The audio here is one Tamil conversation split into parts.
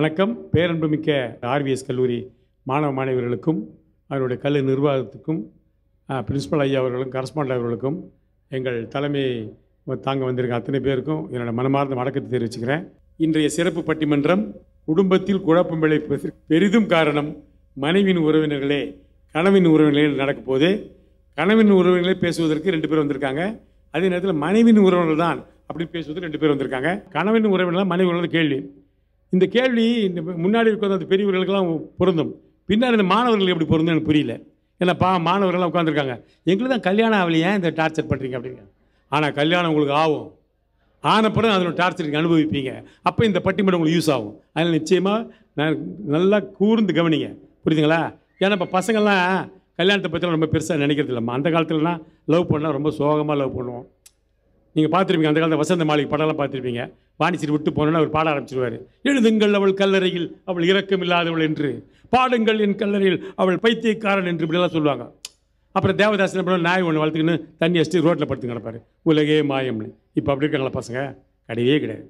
வணக்கம். பேரன்புமிக்க ஆர்விஎஸ் கல்லூரி மாணவ மாணவிகளுக்கும் அவருடைய கல்வி நிர்வாகத்துக்கும் பிரின்ஸிபல் ஐயா அவர்களுக்கும் கரஸ்பாண்ட் அவர்களுக்கும் எங்கள் தலைமை தாங்க வந்திருக்க அத்தனை பேருக்கும் என்னோடய மனமார்ந்த வணக்கத்தை தெரிவிச்சுக்கிறேன். இன்றைய சிறப்பு பட்டிமன்றம் குடும்பத்தில் குழப்பம் விளைப்பதற்கு பெரிதும் காரணம் மனைவியின் உறவினர்களே கணவன் உறவினர்களே நடக்கும் போது கணவன் உறவினர்களே பேசுவதற்கு ரெண்டு பேர் வந்திருக்காங்க. அதே நேரத்தில் மனைவியின் உறவினர்கள் தான் அப்படின்னு பேசுவதற்கு ரெண்டு பேர் வந்திருக்காங்க. கணவன் உறவினர்கள் மனைவி உறவினர் கேள்வி இந்த கேள்வி இந்த முன்னாடி இருக்கிற அந்த பெரியவர்களுக்கெல்லாம் பொருந்தும், பின்னாடி இந்த மாணவர்களுக்கு எப்படி பொருந்தும் எனக்கு புரியல. ஏன்னா மாணவர்கள்லாம் உட்காந்துருக்காங்க, எங்களுக்கு தான் கல்யாணம் ஆகலையே இந்த டார்ச்சர் பண்ணுறீங்க அப்படிங்க. ஆனால் கல்யாணம் உங்களுக்கு ஆகும், ஆனப்பறம் அதில் டார்ச்சர் நீங்கள் அனுபவிப்பீங்க. அப்போ இந்த பட்டிமன்றம் உங்களுக்கு யூஸ் ஆகும். அதனால் நிச்சயமாக நான் நல்லா கூர்ந்து கவனிங்க, புரியுதுங்களா? ஏன்னா இப்போ பசங்கள்லாம் கல்யாணத்தை பற்றிலாம் ரொம்ப பெருசாக நினைக்கிறது இல்லைம்மா. அந்த காலத்துலலாம் லவ் பண்ணால் ரொம்ப சோகமாக லவ் பண்ணுவோம். நீங்கள் பார்த்துருப்பீங்க அந்த காலத்தில் வசந்த மாளிகை படம்லாம் பார்த்துருப்பீங்க. வாணிச்சிட்டு விட்டு போனோன்னா அவர் பாட ஆரம்பிச்சிருவார். எழுதுங்கள் அவள் கல்லறையில் அவள் இரக்கம் இல்லாதவள் என்று, பாடுங்கள் என் கல்லறையில் அவள் பைத்தியக்காரன் என்று இப்படிலாம் சொல்லுவாங்க. அப்புறம் தேவதாசன் படம் நாய் ஒன்று வளர்த்துக்கின்னு தண்ணி அடிச்சுட்டு ரோட்டில் படுத்து கிடப்பார், உலகே மாயம்னு. இப்போ அப்படி இருக்காங்களா பசங்க? கிடையவே கிடையாது.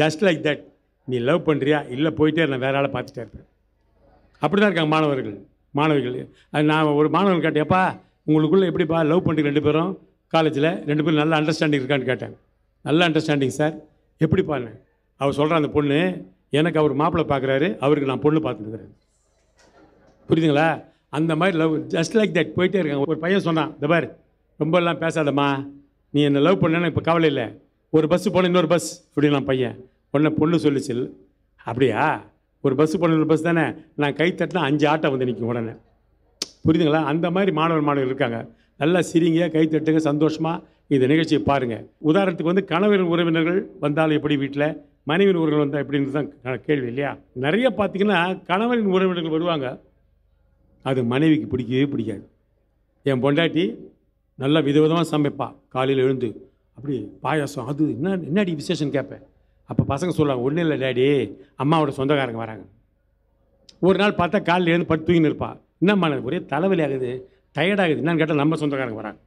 Just like that. நீ லவ் பண்ணுறியா இல்லை போயிட்டே நான் வேற ஆளை பார்த்துட்டே இருப்பேன். அப்படி தான் இருக்காங்க மாணவர்கள் மாணவிகள். அது நான் ஒரு மாணவர்கள் கேட்டேன்ப்பா, உங்களுக்குள்ளே எப்படிப்பா லவ் பண்ணுறீங்க ரெண்டு பேரும் காலேஜில், ரெண்டு பேரும் நல்ல அண்டர்ஸ்டாண்டிங் இருக்கான்னு கேட்டேன். நல்ல அண்டர்ஸ்டாண்டிங் சார். எப்படி பாருங்க, அவர் சொல்கிறார் அந்த பொண்ணு எனக்கு அவர் மாப்பிள்ளை பார்க்குறாரு, அவருக்கு நான் பொண்ணு பார்த்துருக்குறேன், புரியுதுங்களா? அந்த மாதிரி லவ் ஜஸ்ட் லைக் தட் போயிட்டே இருக்காங்க. ஒரு பையன் சொன்னான், இந்த பார் ரொம்பலாம் பேசாதம்மா, நீ என்னை லவ் பண்ணேன்னு இப்போ கவலை இல்லை, ஒரு பஸ்ஸு போன இன்னொரு பஸ் அப்படின்னா பையன் உடனே பொண்ணு சொல்லிச்சு. அப்படியா, ஒரு பஸ்ஸு போன இன்னொரு பஸ் தானே, நான் கை தட்டினா 5 ஆட்டோ வந்து நிற்கும் உடனே, புரியுதுங்களா? அந்த மாதிரி மாணவர் மாணவர்கள் இருக்காங்க. நல்லா சிரிங்க, கை தட்டுங்க, சந்தோஷமாக இந்த நிகழ்ச்சியை பாருங்கள். உதாரணத்துக்கு வந்து கணவரின் உறவினர்கள் வந்தாலும் எப்படி வீட்டில், மனைவியின் உறவினர் வந்தால் எப்படின்னு தான் கேள்வி இல்லையா? நிறைய பார்த்திங்கன்னா கணவரின் உறவினர்கள் வருவாங்க, அது மனைவிக்கு பிடிக்கவே பிடிக்காது. என் பொண்டாட்டி நல்லா விதவிதமாக சமைப்பா, காலையில் எழுந்து அப்படி பாயாசம் அது என்ன என்னாடி விசேஷம் கேட்பேன். அப்போ பசங்க சொல்லுவாங்க, ஒன்றும் இல்லை டேடி, அம்மாவோட சொந்தக்காரங்க வராங்க. ஒரு நாள் பார்த்தா காலையில் எழுந்து படுத்து தூங்கின்னு இருப்பா. என்னம்மா ஒரே தலைவலி ஆகுது, டயர்டாகுது, என்னன்னு கேட்டால் நம்ம சொந்தக்காரங்க வராங்க,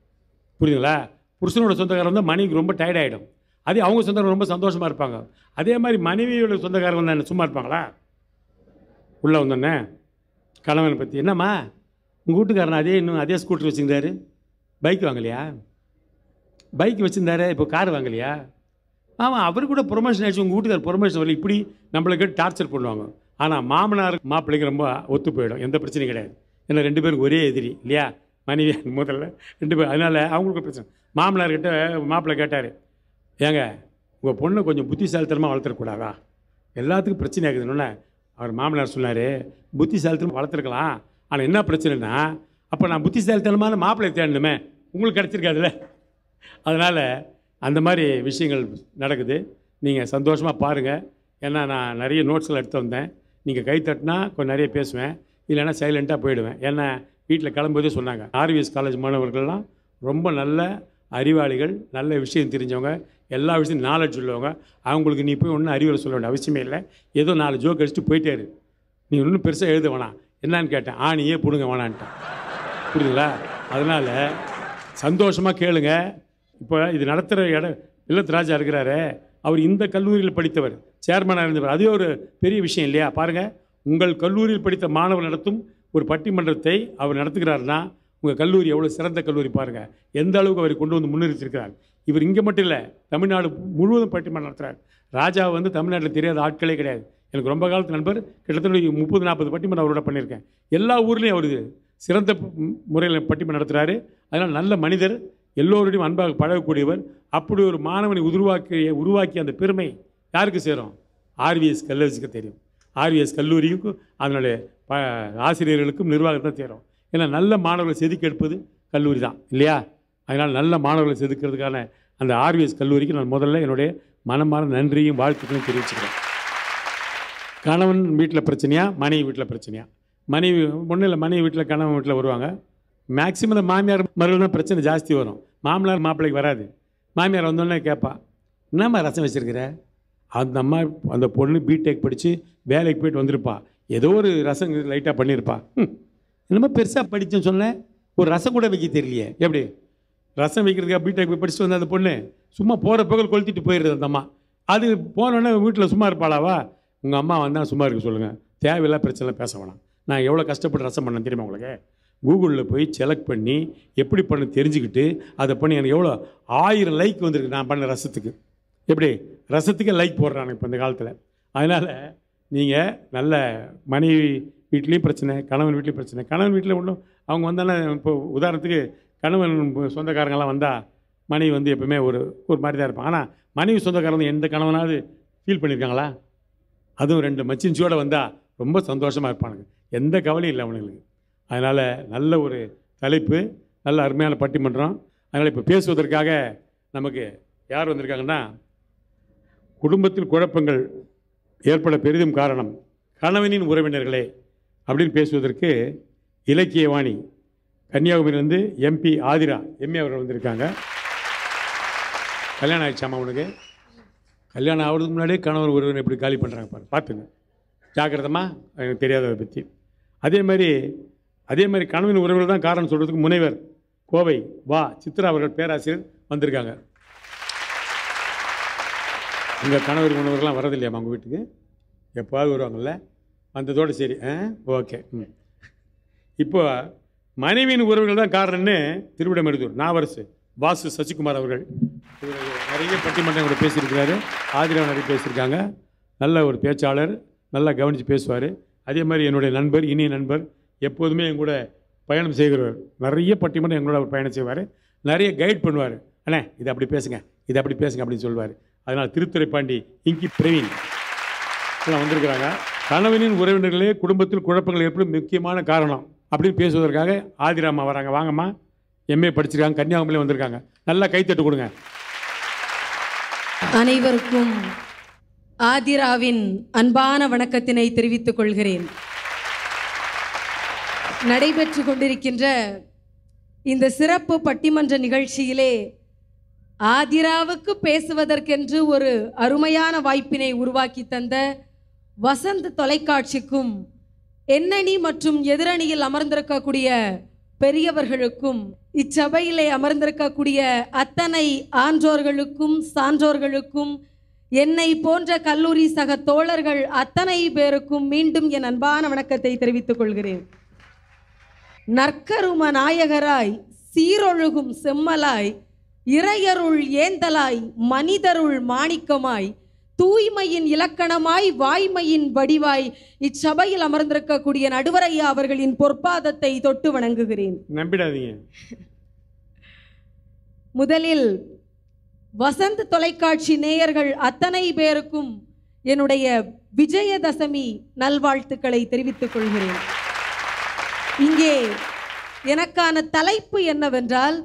புரியுதுங்களா? புருஷனோட சொந்தக்காரன் வந்து மனைவிக்கு ரொம்ப டயர்டாகிடும், அதே அவங்க சொந்தக்காரங்க ரொம்ப சந்தோஷமாக இருப்பாங்க. அதே மாதிரி மனைவியோட சொந்தக்காரங்க வந்து என்ன சும்மா இருப்பாங்களா? உள்ளே வந்தோடனே கணவனை பற்றி, என்னம்மா உங்கள் வீட்டுக்காரன் இன்னும் அதே ஸ்கூட்டர் வச்சுருந்தாரு, பைக் வாங்கலையா? பைக் வச்சுருந்தாரு, இப்போ கார் வாங்கலையா? ஆமாம், அவரு கூட ப்ரொமோஷன் ஆகிடுச்சு, உங்கள் வீட்டுக்காரர் ப்ரொமோஷன் வரல. இப்படி நம்மளுக்கு டார்ச்சர் பண்ணுவாங்க. ஆனால் மாமனார் மாப்பிள்ளைக்கு ரொம்ப ஒத்து போயிடும், எந்த பிரச்சனையும் கிடையாது. ஏன்னா ரெண்டு பேருக்கு ஒரே எதிரி இல்லையா, மனைவி முதல்ல ரெண்டு பேர். அதனால் அவங்களுக்கு பிரச்சனை. மாமனார்கிட்ட மாப்பிள்ளை கேட்டார், ஏங்க உங்கள் பொண்ணை கொஞ்சம் புத்திசாலித்தனமாக வளர்த்துறக்கூடாதா, எல்லாத்துக்கும் பிரச்சனை ஆகுதுன்னு. அவர் மாமனார் சொன்னார், புத்திசாலித்தனமாக வளர்த்துருக்கலாம், ஆனால் என்ன பிரச்சனைனா அப்போ நான் புத்திசாலித்தனமான மாப்பிள்ளை தேடணுமே, உங்களுக்கு கிடச்சிருக்காதுல்ல. அதனால் அந்த மாதிரி விஷயங்கள் நடக்குது. நீங்கள் சந்தோஷமாக பாருங்கள். ஏன்னா நான் நிறைய நோட்ஸில் எடுத்து வந்தேன். நீங்கள் கை தட்டினா கொஞ்சம் நிறைய பேசுவேன், இல்லைன்னா சைலண்ட்டாக போயிடுவேன். ஏன்னா வீட்டில் கிளம்பும்போதே சொன்னாங்க, ஆர்விஎஸ் காலேஜ் மாணவர்கள்லாம் ரொம்ப நல்ல அறிவாளிகள், நல்ல விஷயம் தெரிஞ்சவங்க, எல்லா விஷயத்தையும் நாலேஜ் உள்ளவங்க. அவங்களுக்கு நீ போய் ஒன்றும் அறிவுரை சொல்ல வேண்டிய அவசியமே இல்லை, ஏதோ 4 ஜோக் அடிச்சுட்டு போயிட்டே இரு, நீ ஒன்றும் பெருசாக எழுத வேணாம். என்னான்னு கேட்டேன், ஆணியே பிடுங்க வேணான்ட்டேன், புரியுதுங்களா? அதனால் சந்தோஷமாக கேளுங்க. இப்போ இது நடத்துகிற இடம் இல்லத்ராஜா இருக்கிறாரு, அவர் இந்த கல்லூரியில் படித்தவர், சேர்மனாக இருந்தவர், அதே ஒரு பெரிய விஷயம் இல்லையா? பாருங்கள், உங்கள் கல்லூரியில் படித்த மாணவர் நடத்தும் ஒரு பட்டிமன்றத்தை அவர் நடத்துகிறாருன்னா உங்கள் கல்லூரி எவ்வளோ சிறந்த கல்லூரி பாருங்கள், எந்த அளவுக்கு அவர் கொண்டு வந்து முன்னிறுத்திருக்கிறார். இவர் இங்கே மட்டும் இல்லை, தமிழ்நாடு முழுவதும் பட்டிமன்றம் நடத்துகிறார். ராஜா வந்து தமிழ்நாட்டில் தெரியாத ஆட்களே கிடையாது. எனக்கு ரொம்ப காலத்து நண்பர், கிட்டத்தட்ட 30-40 பட்டிமன்றம் அவரோட பண்ணியிருக்கேன். எல்லா ஊர்லேயும் அவர் சிறந்த முறையில் பட்டிமன்றம் நடத்துகிறாரு. அதனால் நல்ல மனிதர், எல்லோருடையும் அன்பாக பழகக்கூடியவர். அப்படி ஒரு மாணவனை உருவாக்கிய அந்த பெருமை யாருக்கு சேரும்? ஆர்விஎஸ் கல்லூரிக்கு தெரியும், ஆர்விஎஸ் கல்லூரிக்கும் அதனுடைய ஆசிரியர்களுக்கும் நிர்வாகத்தை தேரும். ஏன்னா நல்ல மாணவர்களை செதுக்க எடுப்பது கல்லூரி தான் இல்லையா? அதனால் நல்ல மாணவர்களை செதுக்கிறதுக்கான அந்த ஆர்விஎஸ் கல்லூரிக்கு நான் முதல்ல என்னுடைய மனமார்ந்த நன்றியும் வாழ்த்துக்களையும் தெரிவிச்சுக்கிறேன். கணவன் வீட்டில் பிரச்சனையா, மனைவி வீட்டில் பிரச்சனையா? மனைவி ஒன்றும் இல்லை, மனைவி வீட்டில் கணவன் வீட்டில் வருவாங்க. மேக்ஸிமம் இந்த மாமியார் மறுபடியும் தான் பிரச்சனை ஜாஸ்தி வரும், மாமனார் மாப்பிள்ளைக்கு வராது. மாமியார் வந்தோடனே கேட்பா, என்னம்மா ரசம் வச்சுருக்கிற? அந்த அம்மா அந்த பொண்ணு பிடெக் படித்து வேலைக்கு போய்ட்டு வந்திருப்பா, ஏதோ ஒரு ரசம் லைட்டாக பண்ணியிருப்பா. என்னம்மா பெருசாக படித்தேன்னு சொன்னேன், ஒரு ரசம் கூட வைக்க தெரியலையே, எப்படி ரசம் வைக்கிறதுக்காக பிடெக் போய் படிச்சுட்டு வந்த அந்த பொண்ணு சும்மா போகிற போகல் கொளுத்திட்டு போயிடுது அந்த அம்மா. அது போனோடனே வீட்டில் சும்மா இருப்பாளாவா? உங்கள் அம்மா வந்தால் சும்மா இருக்க சொல்லுங்கள், தேவையில்லாம் பிரச்சனை பேச வேணாம். நான் எவ்வளோ கஷ்டப்பட்டு ரசம் பண்ணேன் தெரியுமா உங்களுக்கு? கூகுளில் போய் செலக்ட் பண்ணி எப்படி பண்ண தெரிஞ்சுக்கிட்டு அதை பண்ணி எனக்கு எவ்வளோ 1000 லைக் வந்திருக்கு நான் பண்ண ரசத்துக்கு. எப்படி ரசத்துக்கு லைக் போடுறான் இப்போ இந்த காலத்தில். அதனால் நீங்கள் நல்ல மனைவி வீட்லேயும் பிரச்சனை, கணவன் வீட்லேயும் பிரச்சனை. கணவன் வீட்டில் ஒன்றும் அவங்க வந்தானே, இப்போ உதாரணத்துக்கு கணவன் சொந்தக்காரங்களாம் வந்தால் மனைவி வந்து எப்பவுமே ஒரு மாதிரி தான் இருப்பான். ஆனால் மனைவி சொந்தக்காரங்க எந்த கணவனாவது ஃபீல் பண்ணியிருக்காங்களா? அதுவும் 2 மச்சின்ச்சியோடு வந்தால் ரொம்ப சந்தோஷமாக இருப்பானுங்க, எந்த கவலையும் இல்லை அவனுங்களுக்கு. அதனால் நல்ல ஒரு தலைப்பு, நல்ல அருமையான பட்டிமன்றம். அதனால் இப்போ பேசுவதற்காக நமக்கு யார் வந்திருக்காங்கன்னா, குடும்பத்தில் குழப்பங்கள் ஏற்பட பெரிதும் காரணம் கணவனின் உறவினர்களே அப்படின்னு பேசுவதற்கு இலக்கியவாணி கன்னியாகுமரியிலிருந்து எம்பி ஆதிரா எம்ஏ அவர்கள் வந்திருக்காங்க. கல்யாணம் ஆகிடுச்சாமா அவனுக்கு? கல்யாணம் ஆகிறதுக்கு முன்னாடியே கணவர் ஒருவன் எப்படி காலி பண்ணுறாங்க பாரு, பார்த்துங்க ஜாக்கிரதமா, எனக்கு தெரியாததை பற்றி. அதே மாதிரி கணவன் உறவுகள் தான் காரணம் சொல்கிறதுக்கு முனைவர் கோவை வா சித்ரா அவர்கள் பேராசிரியர் வந்திருக்காங்க. உங்கள் கணவர் உணவர்கள்லாம் வரதில்லையாம்மா உங்கள் வீட்டுக்கு? எப்போது வருவாங்கள்ல, வந்ததோடு சரி. ஓகே, இப்போ மனைவியின் உறவுகள் தான் காரணம்னு திருவிடமெடுத்தூர் நாவரசு வாசு சசிகுமார் அவர்கள் நிறைய பட்டிமன்றம் பேசியிருக்கிறாரு, ஆதிரா நிறைய பேசியிருக்காங்க. நல்ல ஒரு பேச்சாளர், நல்லா கவனித்து பேசுவார். அதே மாதிரி என்னுடைய நண்பர், இனிய நண்பர், எப்போதுமே என் கூட பயணம் செய்கிறவர். நிறைய பட்டிமன்றம் எங்களோட அவர் பயணம் செய்வார், நிறைய கைட் பண்ணுவார். அண்ணே இதை அப்படி பேசுங்க, இதை அப்படி பேசுங்க அப்படின்னு சொல்லுவார். அதனால் திருத்துறைப்பாண்டி இங்கி பிரவீன் எல்லாம் வந்திருக்கிறாங்க. கணவனின் உறவினர்களே குடும்பத்தில் குழப்பங்கள் ஏற்படும் முக்கியமான காரணம் அப்படின்னு பேசுவதற்காக ஆதிராமா வராங்க. வாங்கம்மா, எம்ஏ படிச்சிருக்காங்க, கன்னியாகுமரியிலே வந்திருக்காங்க. நல்லா கைத்தட்டு கொடுங்க அனைவருக்கும். ஆதிராவின் அன்பான வணக்கத்தினை தெரிவித்துக் கொள்கிறேன். நடைபெற்று கொண்டிருக்கின்ற இந்த சிறப்பு பட்டிமன்ற நிகழ்ச்சியிலே ஆதிராவுக்கு பேசுவதற்கென்று ஒரு அருமையான வாய்ப்பினை உருவாக்கி தந்த வசந்த் தொலைக்காட்சிக்கும் எண்ணணி மற்றும் எதிரணியில் அமர்ந்திருக்கக்கூடிய பெரியவர்களுக்கும் இச்சபையிலே அமர்ந்திருக்கக்கூடிய அத்தனை ஆன்றோர்களுக்கும் சான்றோர்களுக்கும் என்னை போன்ற கல்லூரி சக தோழர்கள் அத்தனை பேருக்கும் மீண்டும் என் அன்பான வணக்கத்தை தெரிவித்துக் கொள்கிறேன். நற்கரும நாயகராய் சீரொழுகும் செம்மலாய் இறையருள் ஏந்தலாய் மனிதருள் மாணிக்கமாய் தூய்மையின் இலக்கணமாய் வாய்மையின் வடிவாய் இச்சபையில் அமர்ந்திருக்கக்கூடிய நடுவரையா அவர்களின் பொற்பாதத்தை தொட்டு வணங்குகிறேன். நம்பிடாதீங்க. முதலில் வசந்த் தொலைக்காட்சி நேயர்கள் அத்தனை பேருக்கும் என்னுடைய விஜயதசமி நல்வாழ்த்துக்களை தெரிவித்துக் கொள்கிறேன். இங்கே எனக்கான தலைப்பு என்னவென்றால்,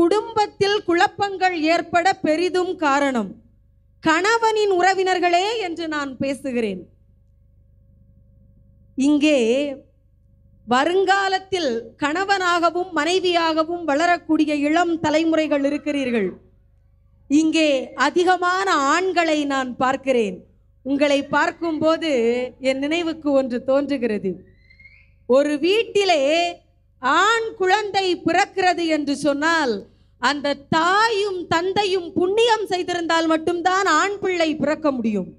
குடும்பத்தில் குழப்பங்கள் ஏற்பட பெரிதும் காரணம் கணவனின் உறவினர்களே என்று நான் பேசுகிறேன். இங்கே வருங்காலத்தில் கணவனாகவும் மனைவியாகவும் வளரக்கூடிய இளம் தலைமுறைகள் இருக்கிறீர்கள். இங்கே அதிகமான ஆண்களை நான் பார்க்கிறேன். உங்களை பார்க்கும்போது என் நினைவுக்கு ஒன்று தோன்றுகிறது. ஒரு வீட்டிலே ஆண் குழந்தை பிறக்கிறது என்று சொன்னால் அந்த தாயும் தந்தையும் புண்ணியம் செய்திருந்தால் மட்டும்தான் ஆண் பிள்ளை பிறக்க முடியும்.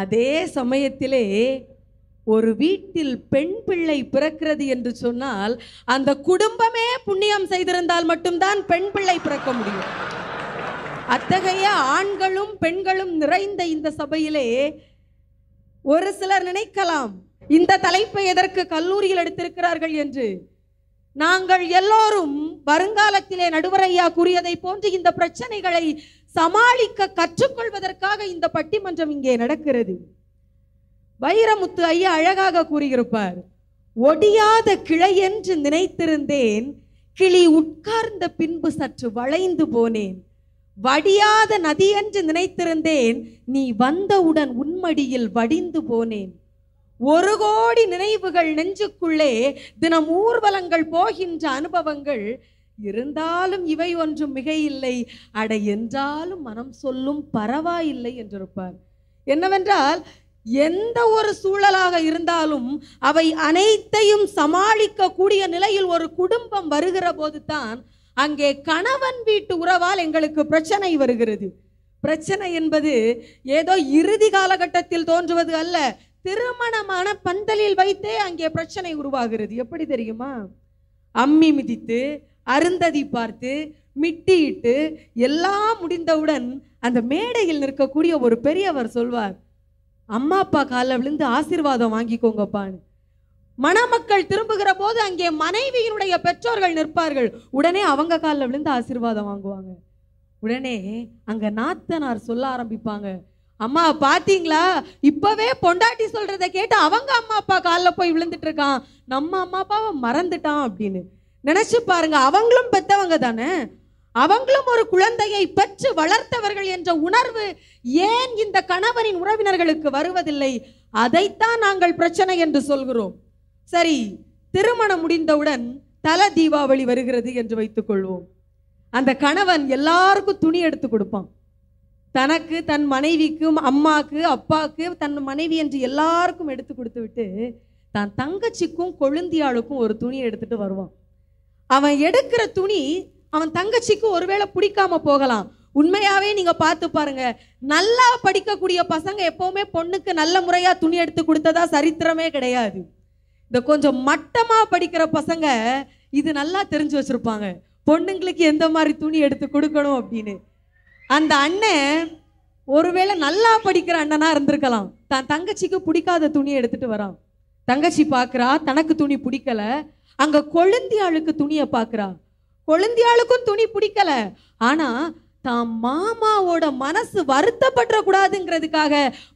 அதே சமயத்திலே ஒரு வீட்டில் பெண் பிள்ளை பிறக்கிறது என்று சொன்னால் அந்த குடும்பமே புண்ணியம் செய்திருந்தால் மட்டும்தான் பெண் பிள்ளை பிறக்க முடியும். அத்தகைய ஆண்களும் பெண்களும் நிறைந்த இந்த சபையிலே ஒரு சிலர் நினைக்கலாம், இந்த தலைப்பை எதற்கு கல்லூரியில் எடுத்திருக்கிறார்கள் என்று. நாங்கள் எல்லோரும் வருங்காலத்திலே நடுவரையா கூறியதை போன்று இந்த பிரச்சனைகளை சமாளிக்க கற்றுக்கொள்வதற்காக இந்த பட்டிமன்றம் இங்கே நடக்கிறது. வைரமுத்து ஐயா அழகாக கூறியிருப்பார், ஒடியாத கிளை என்று நினைத்திருந்தேன், கிளி உட்கார்ந்த பின்பு சற்று வளைந்து போனேன். வடியாத நதி என்று நினைத்திருந்தேன், நீ வந்தவுடன் உன்மடியில் வடிந்து போனேன். 1 கோடி நினைவுகள் நெஞ்சுக்குள்ளே தினம் ஊர்வலங்கள் போகின்ற அனுபவங்கள் இருந்தாலும் இவை ஒன்றும் மிகையில்லை, அட என்றாலும் மனம் சொல்லும் பரவாயில்லை என்றிருப்பார். என்னவென்றால், எந்த ஒரு சூழலாக இருந்தாலும் அவை அனைத்தையும் சமாளிக்க கூடிய நிலையில் ஒரு குடும்பம் வருகிற போது தான் அங்கே கணவன் வீட்டு உறவால் எங்களுக்கு பிரச்சனை வருகிறது. பிரச்சனை என்பது ஏதோ இறுதி காலகட்டத்தில் தோன்றுவது அல்ல, திருமணமான பந்தலில் வைத்தே அங்கே பிரச்சனை உருவாகிறது. எப்படி தெரியுமா? அம்மி மிதித்து, அருந்ததி பார்த்து, மிட்டிட்டு எல்லாம் முடிந்தவுடன் அந்த மேடையில் நிற்கக்கூடிய ஒரு பெரியவர் சொல்வார், அம்மா அப்பா காலில் விழுந்து ஆசீர்வாதம் வாங்கிக்கோங்கப்பான்னு. மணமக்கள் திரும்புகிற போது அங்கே மனைவியினுடைய பெற்றோர்கள் நிற்பார்கள், உடனே அவங்க காலில் விழுந்து ஆசீர்வாதம் வாங்குவாங்க. உடனே அங்க நாத்தனார் சொல்ல ஆரம்பிப்பாங்க, அம்மா பாத்தீங்களா இப்பவே பொண்டாட்டி சொல்றதை கேட்டு அவங்க அம்மா அப்பா காலில் போய் விழுந்துட்டு இருக்கான், நம்ம அம்மா அப்பாவை மறந்துட்டான் அப்படின்னு. நினைச்சு பாருங்க, அவங்களும் பெற்றவங்க தானே, அவங்களும் ஒரு குழந்தையை பெற்று வளர்த்தவர்கள் என்ற உணர்வு ஏன் இந்த கணவரின் உறவினர்களுக்கு வருவதில்லை? அதைத்தான் நாங்கள் பிரச்சனை என்று சொல்கிறோம். சரி, திருமணம் முடிந்தவுடன் தல தீபாவளி வருகிறது என்று வைத்துக் கொள்வோம். அந்த கணவன் எல்லாருக்கும் துணி எடுத்து கொடுப்பான், தனக்கு, தன் மனைவிக்கும், அம்மாக்கு, அப்பாக்கு, தன் மனைவி என்று எல்லாருக்கும் எடுத்து கொடுத்து விட்டு தன் தங்கச்சிக்கும் கொழுந்தியாளுக்கும் ஒரு துணி எடுத்துட்டு வருவான். அவன் எடுக்கிற துணி அவன் தங்கச்சிக்கு ஒருவேளை பிடிக்காம போகலாம். உண்மையாவே நீங்க பார்த்து பாருங்க, நல்லா படிக்கக்கூடிய பசங்க எப்பவுமே பொண்ணுக்கு நல்ல முறையா துணி எடுத்து கொடுத்ததா சரித்திரமே கிடையாது. இந்த கொஞ்சம் மட்டமா படிக்கிற பசங்க இது நல்லா தெரிஞ்சு வச்சிருப்பாங்க, பொண்ணுங்களுக்கு எந்த மாதிரி துணி எடுத்து கொடுக்கணும் அப்படின்னு. அந்த அண்ணன் ஒருவேளை நல்லா படிக்கிற அண்ணனா இருந்திருக்கலாம், தான் தங்கச்சிக்கு பிடிக்காத துணியை எடுத்துட்டு வரான். தங்கச்சி பார்க்குறா, தனக்கு துணி பிடிக்கல. அங்க கொழுந்தியாளுக்கு துணியை பார்க்குறா, கொழுந்தியாளுக்கும் துணி பிடிக்கல. ஆனா தான் மாமாவோட மனசு வருத்தப்பட கூடாதுங்கிறதுக்காக,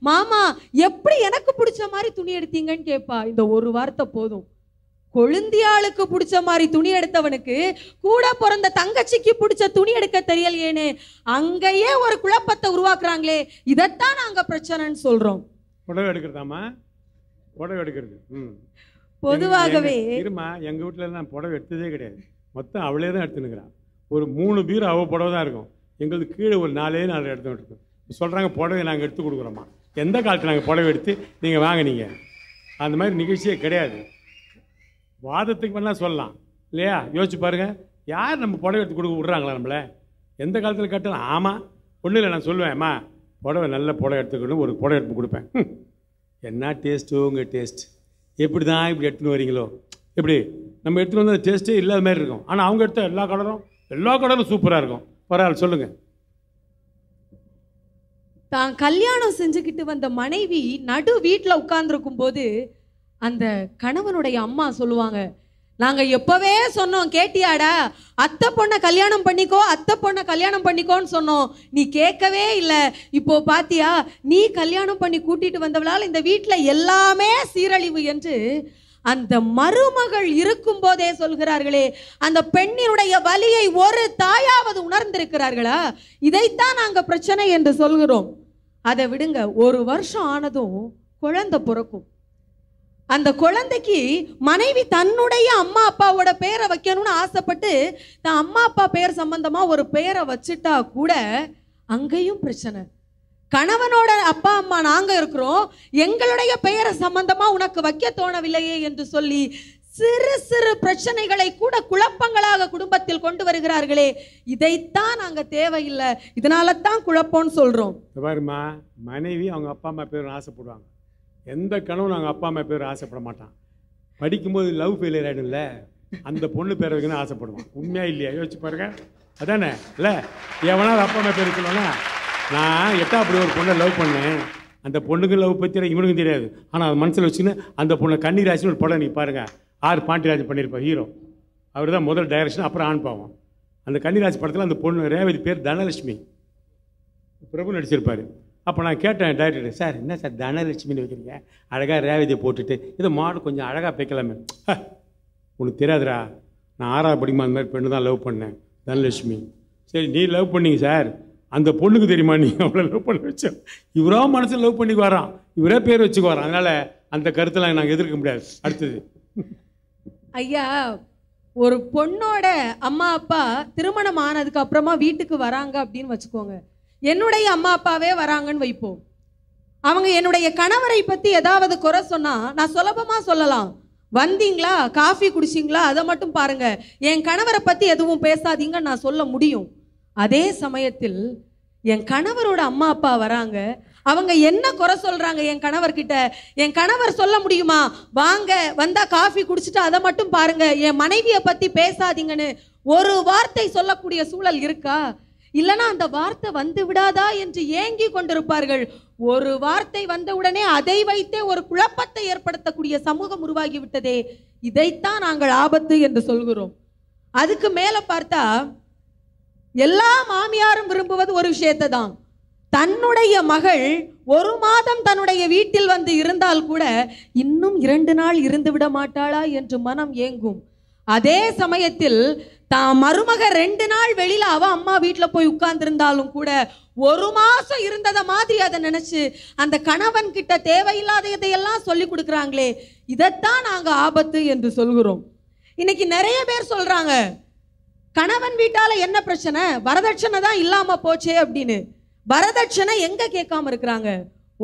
மாமா எப்படி எனக்கு பிடிச்ச மாதிரி துணி எடுத்தீங்கன்னு கேட்பா. இந்த ஒரு வார்த்தை போதும், கொழுந்தியாளுக்கு பிடிச்ச மாதிரி துணி எடுத்தவனுக்கு கூட பிறந்த தங்கச்சிக்கு பிடிச்ச துணி எடுக்க தெரியலையேன்னு அங்கேயே ஒரு குழப்பத்தை உருவாக்குறாங்களே, இதைத்தான் நாங்க பிரச்சனைன்னு சொல்றோம். புடவை எடுக்கிறதாமா, புடவை எடுக்கிறது பொதுவாகவே இருமா. எங்க வீட்டுல நான் புடவை எடுத்ததே கிடையாது, மொத்தம் அவளே தான் எடுத்துனுக்குறான். ஒரு 3 பீர் அவள் புடவை தான் இருக்கும், எங்களுக்கு கீழே ஒரு 4 எடுத்துக்கிட்டு இருக்கும். சொல்கிறாங்க புடவை நாங்கள் எடுத்து கொடுக்குறோம்மா. எந்த காலத்தில் நாங்கள் புடவை எடுத்து நீங்கள் வாங்கினீங்க? அந்த மாதிரி நிகழ்ச்சியே கிடையாது. வாதத்துக்கு வேணால் சொல்லலாம் இல்லையா? யோசிச்சு பாருங்கள், யார் நம்ம புடவை எடுத்து கொடுக்க விட்றாங்களா நம்மளை? எந்த காலத்தில் கேட்டாலும் ஆமாம் ஒன்றும் இல்லை, நான் சொல்லுவேன்ம்மா புடவை நல்ல புடவை எடுத்துக்கணும், ஒரு புடவை எடுத்து கொடுப்பேன். என்ன டேஸ்ட்டு உங்கள் டேஸ்ட், எப்படி தான் இப்படி எடுத்துன்னு வரீங்களோ? எப்படி நம்ம எடுத்துகிட்டு வந்து அந்த டேஸ்ட்டே இல்லாத மாதிரி இருக்கும். ஆனால் அவங்க எடுத்த எல்லா கலரும் சூப்பராக இருக்கும். பரவாயில்ல, சொல்லுங்க. தான் கல்யாணம் செஞ்சுக்கிட்டு வந்த மனைவி நடு வீட்டில் உட்கார்ந்துருக்கும் போது அந்த கணவனுடைய அம்மா சொல்லுவாங்க, நாங்கள் எப்போவே சொன்னோம் கேட்டியாடா, அத்தை பொண்ணை கல்யாணம் பண்ணிக்கோ, அத்தை பொண்ணை கல்யாணம் பண்ணிக்கோன்னு சொன்னோம், நீ கேட்கவே இல்லை. இப்போ பாத்தியா, நீ கல்யாணம் பண்ணி கூட்டிட்டு வந்தவளால் இந்த வீட்டில் எல்லாமே சீரழிவு என்று அந்த மருமகள் இருக்கும் போதே சொல்கிறார்களே, அந்த பெண்ணினுடைய வலியை ஒரு தாயாவது உணர்ந்திருக்கிறார்களா? இதைத்தான் நாங்கள் பிரச்சனை என்று சொல்கிறோம். அதை விடுங்க, ஒரு வருஷம் ஆனதும் குழந்தை பிறக்கும். அந்த குழந்தைக்கு மனைவி தன்னுடைய அம்மா அப்பாவோட பெயரை வைக்கணும்னு ஆசைப்பட்டு தான் அம்மா அப்பா பெயர் சம்பந்தமா ஒரு பெயரை வச்சுட்டா கூட அங்கேயும் பிரச்சனை. கணவனோட அப்பா அம்மா நாங்கள் இருக்கிறோம், எங்களுடைய பெயரை சம்பந்தமாக உனக்கு வைக்க தோணவில்லையே என்று சொல்லி சிறு சிறு பிரச்சனைகளை கூட குழப்பங்களாக குடும்பத்தில் கொண்டு வருகிறார்களே, இதைத்தான் நாங்கள் தேவையில்லை, இதனால தான் குழப்பம்னு சொல்கிறோம். பாருமா, மனைவி அவங்க அப்பா அம்மா பேர் ஆசைப்படுவாங்க, எந்த கணவனும் அவங்க அப்பா அம்மா பேர் ஆசைப்பட மாட்டான். படிக்கும்போது லவ் ஃபெயிலியர் ஆகிடும்ல, அந்த பொண்ணு பேர் வைக்கணும்னு ஆசைப்படுவான். உண்மையா இல்லையா? யோசிச்சு பாருங்க, அதானே இல்லை? எவனா அப்பா அம்மா பேர் வைக்கணும்னா, நான் அப்படி ஒரு பொண்ணை லவ் பண்ணேன், அந்த பொண்ணுக்கு லவ் பற்றி இவனுக்கும் தெரியாது, ஆனால் அது மனசில் வச்சுன்னு அந்த பொண்ணை கன்னிராசின்னு ஒரு படம் நீ பாருங்கள், ஆர் பாண்டியராஜன் பண்ணியிருப்பார் ஹீரோ, அவர் தான் முதல் டைரக்ஷன், அப்புறம் ஆன் பாவம். அந்த கன்னிராசி படத்தில் அந்த பொண்ணு ரேவதி பேர் தனலட்சுமி, பிரபு நடிச்சிருப்பார். அப்போ நான் கேட்டேன் டைரக்டர், சார் என்ன சார் தனலட்சுமின்னு வைக்கிறீங்க, அழகாக ரேவதியை போட்டுட்டு இதை மாடு கொஞ்சம் அழகாக பேக்கலாமே. உனக்கு தெரியாதுரா, நான் 6வது படிக்குமா அந்த மாதிரி பெண்ணு தான் லவ் பண்ணேன், தனலட்சுமி. சரி நீ லவ் பண்ணிங்க சார், அந்த பொண்ணுக்கு தெரியுமா நீ அவ்வளோ லவ் பண்ணி வச்சோம், இவரா மனசில் லவ் பண்ணிக்கு வரான், இவரே பேர் வச்சுக்க வரான், அதனால் அந்த கருத்தெல்லாம் நாங்கள் எதிர்க்க முடியாது. அடுத்தது ஐயா, ஒரு பொண்ணோட அம்மா அப்பா திருமணம் ஆனதுக்கு அப்புறமா வீட்டுக்கு வராங்க அப்படின்னு வச்சுக்கோங்க, என்னுடைய அம்மா அப்பாவே வராங்கன்னு வைப்போம். அவங்க என்னுடைய கணவரை பற்றி ஏதாவது குறை சொன்னால் நான் சுலபமாக சொல்லலாம், வந்தீங்களா காஃபி குடிச்சிங்களா அதை மட்டும் பாருங்கள், என் கணவரை பற்றி எதுவும் பேசாதீங்கன்னு நான் சொல்ல முடியும். அதே சமயத்தில் என் கணவரோட அம்மா அப்பா வராங்க, அவங்க என்ன குறை சொல்றாங்க என் கணவர்கிட்ட? என் கணவர் சொல்ல முடியுமா, வாங்க வந்தா காஃபி குடிச்சிட்டு அதை மட்டும் பாருங்க, என் மனைவியை பத்தி பேசாதீங்கன்னு ஒரு வார்த்தை சொல்லக்கூடிய சூழல் இருக்கா? இல்லைன்னா அந்த வார்த்தை வந்து விடாதா என்று ஏங்கி கொண்டிருப்பார்கள். ஒரு வார்த்தை வந்தவுடனே அதை வைத்தே ஒரு குழப்பத்தை ஏற்படுத்தக்கூடிய சமூகம் உருவாகிவிட்டதே. இதைத்தான் நாங்கள் ஆபத்து என்று சொல்கிறோம். அதுக்கு மேல பார்த்தா எல்லா மாமியாரும் விரும்புவது ஒரு விஷயத்தை தான். தன்னுடைய மகள் ஒரு மாதம் தன்னுடைய வீட்டில் வந்து இருந்தால் கூட இன்னும் 2 நாள் இருந்து விட மாட்டாளா என்று மனம் ஏங்கும். அதே சமயத்தில் தான் மருமக 2 நாள் வெளியில அவ அம்மா வீட்டுல போய் உட்கார்ந்திருந்தாலும் கூட 1 மாசம் இருந்ததை மாதிரி அதை நினைச்சு அந்த கணவன் கிட்ட தேவையில்லாத இதையெல்லாம் சொல்லி கொடுக்குறாங்களே, இதைத்தான் நாங்க ஆபத்து என்று சொல்கிறோம். இன்னைக்கு நிறைய பேர் சொல்றாங்க, கணவன் வீட்டால என்ன பிரச்சனை, வரதட்சணை தான் இல்லாம போச்சே அப்படின்னு. வரதட்சணை எங்க கேட்காம இருக்கிறாங்க?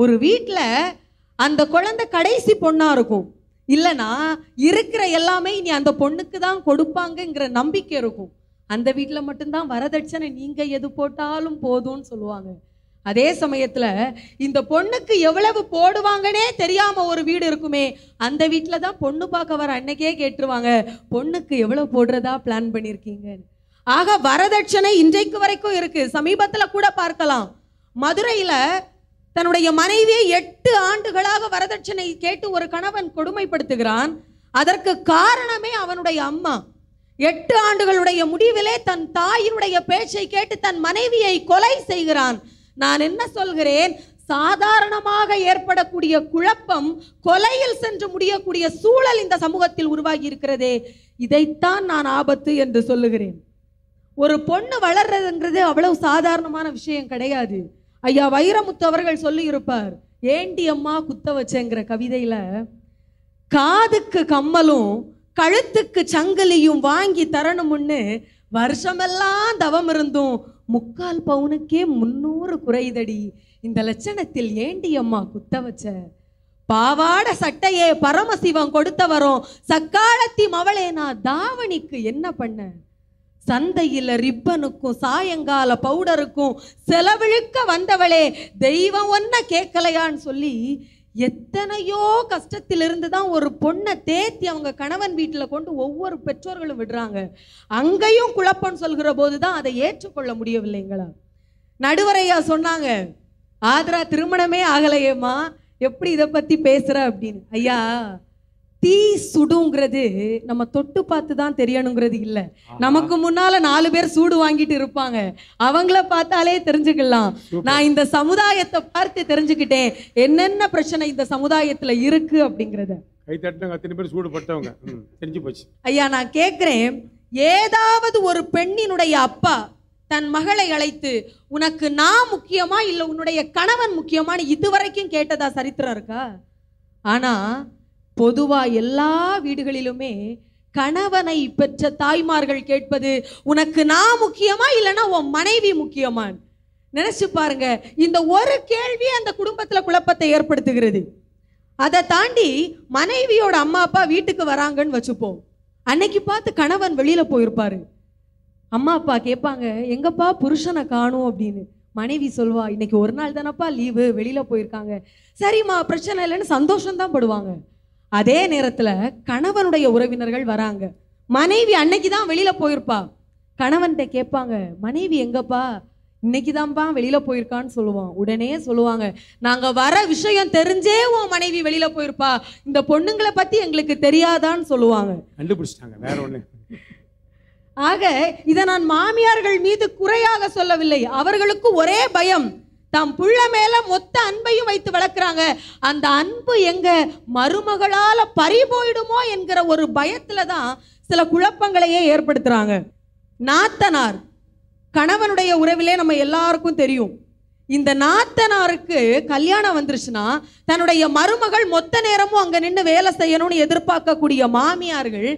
ஒரு வீட்டுல அந்த குழந்தை கடைசி பொண்ணா இருக்கும், இல்லைன்னா இருக்கிற எல்லாமே இனி அந்த பொண்ணுக்கு தான் கொடுப்பாங்கங்கிற நம்பிக்கை இருக்கும். அந்த வீட்டுல மட்டும்தான் வரதட்சணை நீங்க எது போட்டாலும் போதும்னு சொல்லுவாங்க. அதே சமயத்துல இந்த பொண்ணுக்கு எவ்வளவு போடுவாங்கன்னே தெரியாம ஒரு வீடு இருக்குமே, அந்த வீட்டுல தான் பொண்ணு பார்க்க வர அன்னைக்கே கேட்டுருவாங்க, பொண்ணுக்கு எவ்வளவு போடுறதா பிளான் பண்ணிருக்கீங்க. ஆக வரதட்சணை இன்றைக்கு வரைக்கும் இருக்கு. சமீபத்துல கூட பார்க்கலாம், மதுரையில தன்னுடைய மனைவியை 8 ஆண்டுகளாக வரதட்சணை கேட்டு ஒரு கணவன் கொடுமைப்படுத்துகிறான். அதற்கு காரணமே அவனுடைய அம்மா. 8 ஆண்டுகளுடைய முடிவிலே தன் தாயினுடைய பேச்சை கேட்டு தன் மனைவியை கொலை செய்கிறான். நான் என்ன சொல்கிறேன், சாதாரணமாக ஏற்படக்கூடிய குழப்பம் கொலையில் சென்று முடியக்கூடிய சூழல் இந்த சமூகத்தில் உருவாகி இருக்கிறதே. இதைத்தான் நான் ஆபத்து என்று சொல்லுகிறேன். ஒரு பொண்ணு வளர்றதுங்கிறது அவ்வளவு சாதாரணமான விஷயம் கிடையாது. ஐயா வைரமுத்து அவர்கள் சொல்லி இருப்பார், ஏண்டி அம்மா குத்த வச்சேங்கிற கவிதையில, காதுக்கு கம்மலும் கழுத்துக்கு சங்கிலியும் வாங்கி தரணும்னு வருஷமெல்லாம் தவம் இருந்தும் 3/4 பவுனுக்கே 300 குறைதடி, இந்த லட்சணத்தில் ஏண்டி அம்மா குத்த வச்ச? பாவாட சட்டையே பரமசிவம் கொடுத்த வரும் சக்காலத்தி மவளே, நான் தாவணிக்கு என்ன பண்ண? சந்தையில் ரிப்பனுக்கும் சாயங்கால பவுடருக்கும் செலவிழுக்க வந்தவளே, தெய்வம் ஒன்ன கேட்கலையான்னு சொல்லி எத்தனையோ கஷ்டத்திலிருந்து தான் ஒரு பொண்ணை தேத்தி அவங்க கணவன் வீட்டில் கொண்டு ஒவ்வொரு பெற்றோர்களும் விடுறாங்க. அங்கேயும் குழப்பம் சொல்கிற போது தான் அதை ஏற்றுக்கொள்ள முடியவில்லைங்களா? நடுவரையா சொன்னாங்க, ஆதரா திருமணமே ஆகலையேம்மா, எப்படி இதை பற்றி பேசுகிற அப்படின்னு. ஐயா, தீ சுடுங்கிறது நம்ம தொட்டு பார்த்து தான் தெரியணுங்கிறது இல்லை. நமக்கு முன்னால 4 பேர் சூடு வாங்கிட்டு இருப்பாங்க, அவங்கள பார்த்தாலே தெரிஞ்சுக்கலாம். நான் இந்த சமுதாயத்தை பார்த்து தெரிஞ்சுக்கிட்டேன் என்னென்ன பிரச்சனை இந்த சமுதாயத்துல இருக்கு அப்படிங்கறத. ஐயா நான் கேக்குறேன், ஏதாவது ஒரு பெண்ணினுடைய அப்பா தன் மகளை அழைத்து, உனக்கு நான் முக்கியமா இல்ல உன்னுடைய கணவன் முக்கியமானு இதுவரைக்கும் கேட்டதா சரித்திரம் இருக்கா? ஆனா பொதுவா எல்லா வீடுகளிலுமே கணவனை பெற்ற தாய்மார்கள் கேட்பது, உனக்கு நான் முக்கியமா இல்லைன்னா உன் மனைவி முக்கியமான்னு. நினைச்சு பாருங்க, இந்த ஒரு கேள்வி அந்த குடும்பத்துல குழப்பத்தை ஏற்படுத்துகிறது. அதை தாண்டி மனைவியோட அம்மா அப்பா வீட்டுக்கு வராங்கன்னு வச்சுப்போம். அன்னைக்கு பார்த்து கணவன் வெளியில போயிருப்பாரு. அம்மா அப்பா கேட்பாங்க, எங்கப்பா புருஷனை காணும் அப்படின்னு. மனைவி சொல்வா, இன்னைக்கு 1 நாள் தானப்பா லீவு, வெளியில போயிருக்காங்க. சரிம்மா பிரச்சனை இல்லைன்னு சந்தோஷம்தான் படுவாங்க. அதே நேரத்துல கணவனுடைய உறவினர்கள் வராங்க, மனைவி அன்னைக்குதான் வெளியில போயிருப்பா. கணவன்கிட்ட கேட்பாங்க, மனைவி எங்கப்பா? இன்னைக்குதான்ப்பா வெளியில போயிருக்கான்னு சொல்லுவான். உடனே சொல்லுவாங்க, நாங்க வர விஷயம் தெரிஞ்சே உன் மனைவி வெளியில போயிருப்பா, இந்த பொண்ணுங்களை பத்தி எங்களுக்கு தெரியாதான்னு சொல்லுவாங்க. கண்டுபிடிச்சிட்டாங்க, வேற ஒண்ணு. ஆக இதை நான் மாமியார்கள் மீது குறையாக சொல்லவில்லை, அவர்களுக்கு ஒரே பயம், தாம் புள்ள மேல மொத்த அன்பையும் வைத்து வளர்க்கிறாங்க, அந்த அன்பு எங்க மருமகளால பறி போயிடுமோ என்கிற ஒரு பயத்துல தான் சில குழப்பங்களையே ஏற்படுத்துறாங்க. நாத்தனார் கணவனுடைய உறவிலே நம்ம எல்லாருக்கும் தெரியும். இந்த நாத்தனாருக்கு கல்யாணம் வந்துருச்சுன்னா தன்னுடைய மருமகள் மொத்த நேரமும் அங்க நின்று வேலை செய்யணும்னு எதிர்பார்க்கக்கூடிய மாமியார்கள்,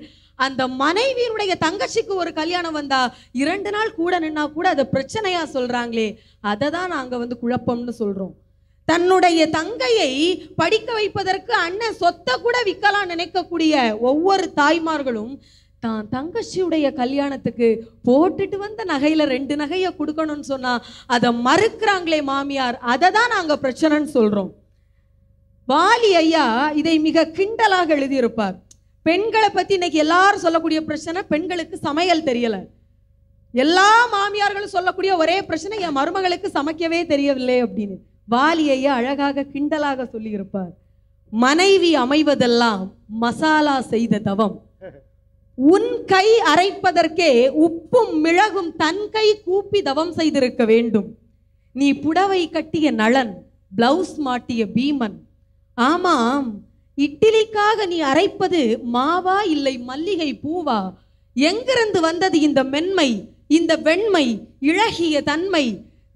அந்த மனைவியினுடைய தங்கச்சிக்கு ஒரு கல்யாணம் வந்தா 2 நாள் கூட நின்னா கூட அதை பிரச்சனையா சொல்றாங்களே, அதை தான் நாங்க வந்து குழப்பம்னு சொல்றோம். தன்னுடைய தங்கையை படிக்க வைப்பதற்கு அண்ணன் சொத்தை கூட விற்கலாம் நினைக்கக்கூடிய ஒவ்வொரு தாய்மார்களும் தான் தங்கச்சியுடைய கல்யாணத்துக்கு போட்டுட்டு வந்த நகையில 2 நகையை கொடுக்கணும்னு சொன்னா அதை மறுக்கிறாங்களே மாமியார், அதை தான் நாங்க பிரச்சனைன்னு சொல்றோம். வாலி ஐயா இதை மிக கிண்டலாக எழுதியிருப்பார். பெண்களை பத்தி இன்னைக்கு எல்லாரும் சொல்லக்கூடிய பிரச்சனை, பெண்களுக்கு சமையல் தெரியல. எல்லா மாமியார்களும் சொல்லக்கூடிய ஒரே பிரச்சனை, என் மருமகளுக்கு சமைக்கவே தெரியவில்லை அப்படின்னு வாலி ஐயா அழகாக கிண்டலாக சொல்லி இருப்பார். மனைவி அமைவதெல்லாம் மசாலா செய்த தவம், உன் கை அரைப்பதற்கே உப்பும் மிளகும் தன் கை கூப்பி தவம் செய்திருக்க வேண்டும். நீ புடவை கட்டிய நளன், பிளவுஸ் மாட்டிய பீமன். ஆமாம், இட்லிக்காக நீ அரைப்பது மாவா இல்லை மல்லிகை பூவா? எங்கிருந்து வந்தது இந்த மென்மை, இந்த வெண்மை, இழகிய தன்மை?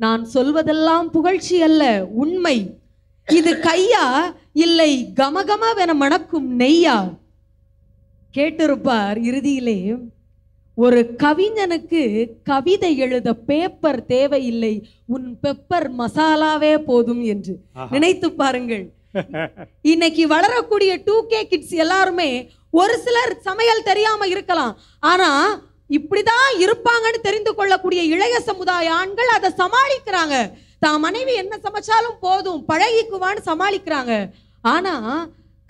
நான் சொல்வதெல்லாம் புகழ்ச்சி அல்ல, உண்மை. இது கையா இல்லை கமகமவென மணக்கும் நெய்யா? கேட்டிருப்பார். இறுதியிலே ஒரு கவிஞனுக்கு கவிதை எழுத பேப்பர் தேவையில்லை, உன் பெப்பர் மசாலாவே போதும் என்று. நினைத்து பாருங்கள், இன்னைக்கு வளரக்கூடிய 2K கிட்ஸ் எல்லாருமே, ஒரு சிலர் சமையல் தெரியாம இருக்கலாம், ஆனா இப்படிதான் இருப்பாங்கன்னு தெரிந்து கொள்ளக்கூடிய இளைய சமுதாய ஆண்கள் அதை சமாளிக்கிறாங்க. தான் மனைவி என்ன சமைச்சாலும் போதும் பழகிக்குவான்னு சமாளிக்கிறாங்க. ஆனா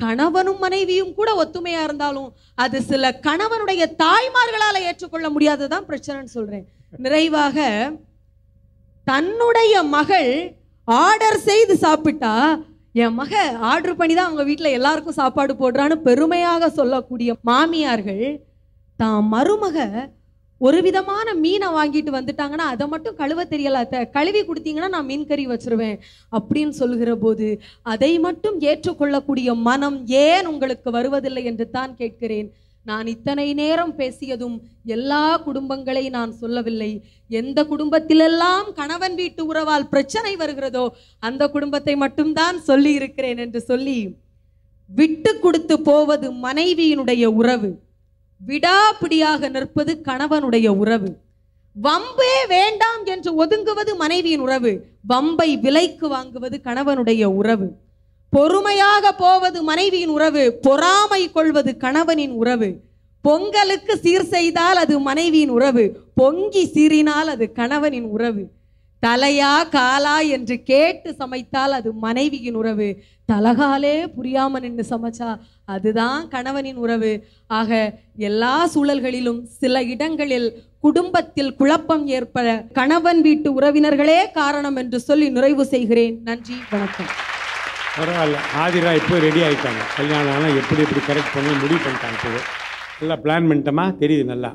கணவனும் மனைவியும் கூட ஒத்துமையா இருந்தாலும் அது சில கணவனுடைய தாய்மார்களால ஏற்றுக்கொள்ள முடியாததான் பிரச்சனைன்னு சொல்றேன். நிறைவாக, தன்னுடைய மகள் ஆர்டர் செய்து சாப்பிட்டா, என் மக ஆர்டர் பண்ணி தான் அவங்க வீட்டில் எல்லாருக்கும் சாப்பாடு போடுறான்னு பெருமையாக சொல்லக்கூடிய மாமியார்கள், தான் மருமக ஒரு விதமான மீனை வாங்கிட்டு வந்துட்டாங்கன்னா அதை மட்டும் கழுவ தெரியலாத்த, கழுவி கொடுத்தீங்கன்னா நான் மீன் கறி வச்சிருவேன் அப்படின்னு சொல்லுகிற போது அதை மட்டும் ஏற்றுக்கொள்ளக்கூடிய மனம் ஏன் உங்களுக்கு வருவதில்லை என்று தான் கேட்கிறேன். நான் இத்தனை நேரம் பேசியதும் எல்லா குடும்பங்களை நான் சொல்லவில்லை. எந்த குடும்பத்திலெல்லாம் கணவன் வீட்டு உறவால் பிரச்சனை வருகிறதோ அந்த குடும்பத்தை மட்டும்தான் சொல்லி இருக்கிறேன் என்று சொல்லி, விட்டு கொடுத்து போவது மனைவியினுடைய உறவு, விடாப்பிடியாக நிற்பது கணவனுடைய உறவு, வம்பே வேண்டாம் என்று ஒதுங்குவது மனைவியின் உறவு, வம்பை விலைக்கு வாங்குவது கணவனுடைய உறவு, பொறுமையாக போவது மனைவியின் உறவு, பொறாமை கொள்வது கணவனின் உறவு, பொங்கலுக்கு சீர் செய்தால் அது மனைவியின் உறவு, பொங்கி சீறினால் அது கணவனின் உறவு, தலையா காலா என்று கேட்டு சமைத்தால் அது மனைவியின் உறவு, தலகாலே புரியாம நின்று சமைச்சா அதுதான் கணவனின் உறவு. ஆக எல்லா சூழல்களிலும் சில இடங்களில் குடும்பத்தில் குழப்பம் ஏற்பட கணவன் வீட்டு உறவினர்களே காரணம் என்று சொல்லி நிறைவு செய்கிறேன். நன்றி, வணக்கம். பரவாயில்ல, ஆதிரா இப்போ ரெடி ஆகிட்டாங்க. கல்யாணம் ஆனால் எப்படி எப்படி கரெக்ட் பண்ணி முடிவு பண்ணிட்டாங்க. இப்போ நல்லா பிளான் பண்ணிட்டோமா தெரியுது. நல்லா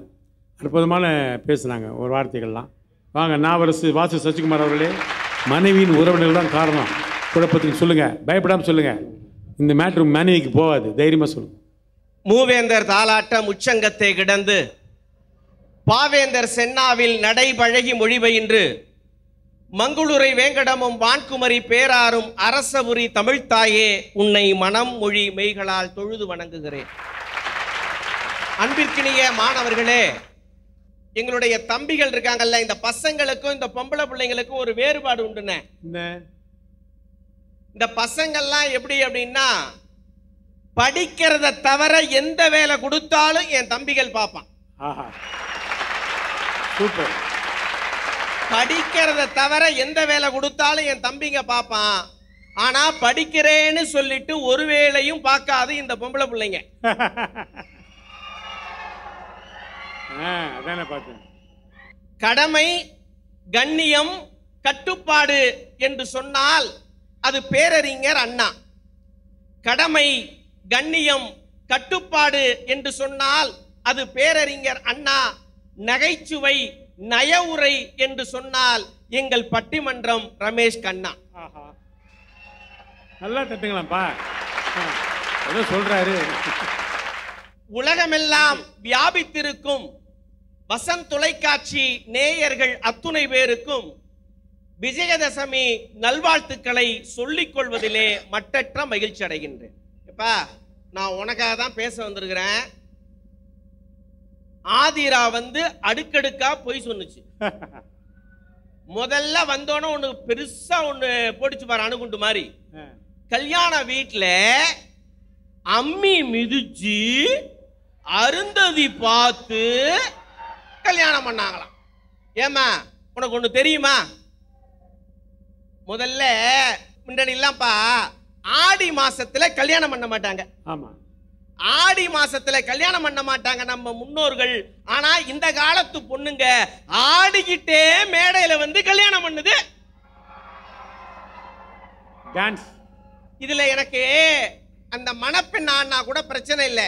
அற்புதமான பேசுனாங்க ஒரு வார்த்தைகள்லாம். வாங்க, நான் வாசு சசிகுமார் அவர்களே, மனைவியின் உறவினர்கள் தான் காரணம் குழப்பத்துக்கு சொல்லுங்கள், பயப்படாமல் சொல்லுங்கள். இந்த மேட்ரு மனைவிக்கு போகாது, தைரியமாக சொல்லுங்கள். மூவேந்தர் தாலாட்ட முச்சங்கத்தை கிடந்து பாவேந்தர் சென்னாவில் நடைபழகி மொழிபயின்று மங்குளுரை வேங்கடமும் வான்குமரி பேராரும் அரசபுரி தமிழ்த்தாயே உன்னை மனம் மொழி மெய்களால் தொழுது வணங்குகிறேன். அன்பிற்கினிய மாணவர்களே, எங்களுடைய தம்பிகள் இருக்காங்கல்ல, இந்த பசங்களுக்கும் இந்த பொம்பளை பிள்ளைங்களுக்கும் ஒரு வேறுபாடு உண்டுனே. இந்த பசங்கள்லாம் எப்படி அப்படின்னா, படிக்கிறத தவிர எந்த வேலை கொடுத்தாலும் என் தம்பிகள் பார்ப்பான். சூப்பர். படிக்கிறத தவிர எந்த வேலை கொடுத்தாலும் என் தம்பிங்க பார்ப்பான். ஆனா படிக்கிறேன்னு சொல்லிட்டு ஒரு வேலையும் பார்க்காது இந்த பொம்பளை பிள்ளைங்க. கடமை, கண்ணியம், கட்டுப்பாடு என்று சொன்னால் அது பேரறிஞர் அண்ணா. கடமை, கண்ணியம், கட்டுப்பாடு என்று சொன்னால் அது பேரறிஞர் அண்ணா. நகைச்சுவை, நய உரை என்று சொன்னால் எங்கள் பட்டிமன்றம் ரமேஷ் கண்ணா. நல்லா தட்டுங்களாப்பா, ஏதோ சொல்றாரு. உலகமெல்லாம் வியாபித்திருக்கும் வசந்த் தொலைக்காட்சி நேயர்கள் அத்துணை பேருக்கும் விஜயதசமி நல்வாழ்த்துக்களை சொல்லிக் கொள்வதிலே மட்டற்ற மகிழ்ச்சி அடைகின்றேன். எப்பா, நான் உனக்காக தான் பேச வந்திருக்கிறேன். ஆதிரா அடுக்கடுக்கா போய் சொன்னுச்சு. முதல்ல வந்தோன்னு ஒன்று பெருசா ஒன்று போட்டுச்சு பாரு, அணுகுண்டு மாதிரி. கல்யாண வீட்டில் அம்மி மிதிச்சு அருந்ததி பார்த்து கல்யாணம் பண்ணாங்களாம். ஏமா உனக்கு ஒன்று தெரியுமா? முதல்ல முன்னாடி இல்லாம்ப்பா ஆடி மாசத்துல கல்யாணம் பண்ண மாட்டாங்க. ஆமா, ஆடி மாசத்துல கல்யாணம் பண்ண மாட்டாங்க நம்ம முன்னோர்கள். ஆனா இந்த காலத்து பொண்ணுங்க ஆடிக்கிட்டே மேடையில வந்து கல்யாணம் பண்ணுது. இதுல எனக்கு அந்த மணப்பெண் ஆனா கூட பிரச்சனை இல்லை,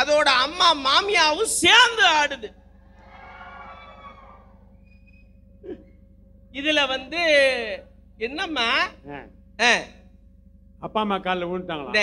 அதோட அம்மா மாமியாவும் சேர்ந்து ஆடுது. இதுல வந்து என்னம்மா அப்பா அம்மா காலில் விழுந்துட்டாங்களா?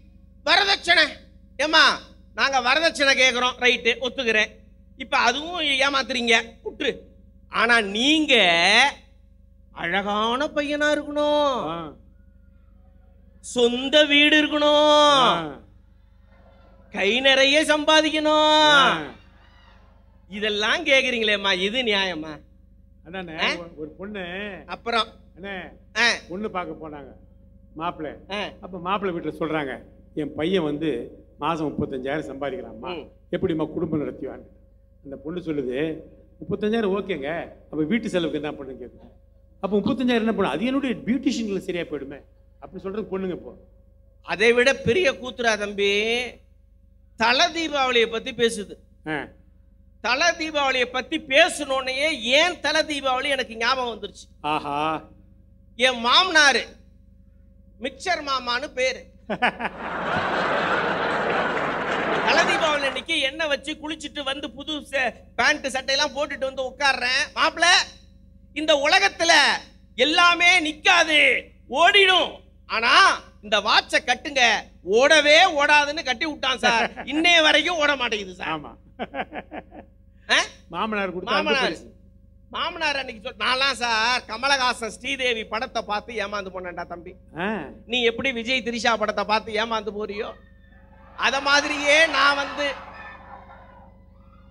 வரதட்சணை ஏமா நாங்க வரதட்சணை கேட்கிறோம், ரைட்டு ஒத்துக்கிறேன். இப்ப அதுவும் ஏமாத்துறீங்க குற்று. ஆனா நீங்க அழகான பையனா இருக்கணும், சொந்த வீடு இருக்கணும், கை நிறைய சம்பாதிக்கணும், இதெல்லாம் கேக்குறீங்களேம்மா, இது நியாயமா? அதானே ஒரு பொண்ணு அப்புறம் பொண்ணு பார்க்க போனாங்க மாப்பிள்ளை. அப்ப மாப்பிள்ளை வீட்டுல சொல்றாங்க, என் பையன் வந்து மாதம் 35,000 சம்பாதிக்கிறாம்மா, எப்படிம்மா குடும்பம் நடத்திவாங்க? அந்த பொண்ணு சொல்லுது, 35,000 ஓகேங்க, அப்போ வீட்டு செலவுக்கு என்ன பண்ணுங்க கேட்குறேன். அப்போ 35,000 என்ன பண்ணும்? அது என்னுடைய பியூட்டிஷியனுக்கு சரியாக போயிடுமே அப்படின்னு சொல்கிறது பொண்ணுங்க. இப்போ அதை விட பெரிய கூத்துரா தம்பி, தலை தீபாவளியை பற்றி பேசுது. தலை தீபாவளியை பற்றி பேசணுன்னே ஏன் தலை தீபாவளி எனக்கு ஞாபகம் வந்துருச்சு. ஆஹா, என் மாமனார் மிக்சர் மாமான்னு பேர். தலை தீபாவளி அன்னைக்கு என்ன வச்சு குளிச்சுட்டு வந்து புது பேண்ட் சட்டையெல்லாம் போட்டுட்டு வந்து உட்கார்றேன். மாப்பிள்ள, இந்த உலகத்துல எல்லாமே நிக்காது, ஓடிடும், ஆனா இந்த வாட்சை கட்டுங்க ஓடவே ஓடாதுன்னு கட்டி விட்டான் சார். இன்னைய வரைக்கும் ஓட மாட்டேங்குது சார். ஆமா, மாமனார் மாமனார் மாமனார் அன்னைக்கு சொல். நான்லாம் சார் கமலஹாசன் ஸ்ரீதேவி படத்தை பார்த்து ஏமாந்து போனேன்டா தம்பி. நீ எப்படி விஜய் திரிஷா படத்தை பார்த்து ஏமாந்து போறியோ அத மாதிரியே நான் வந்து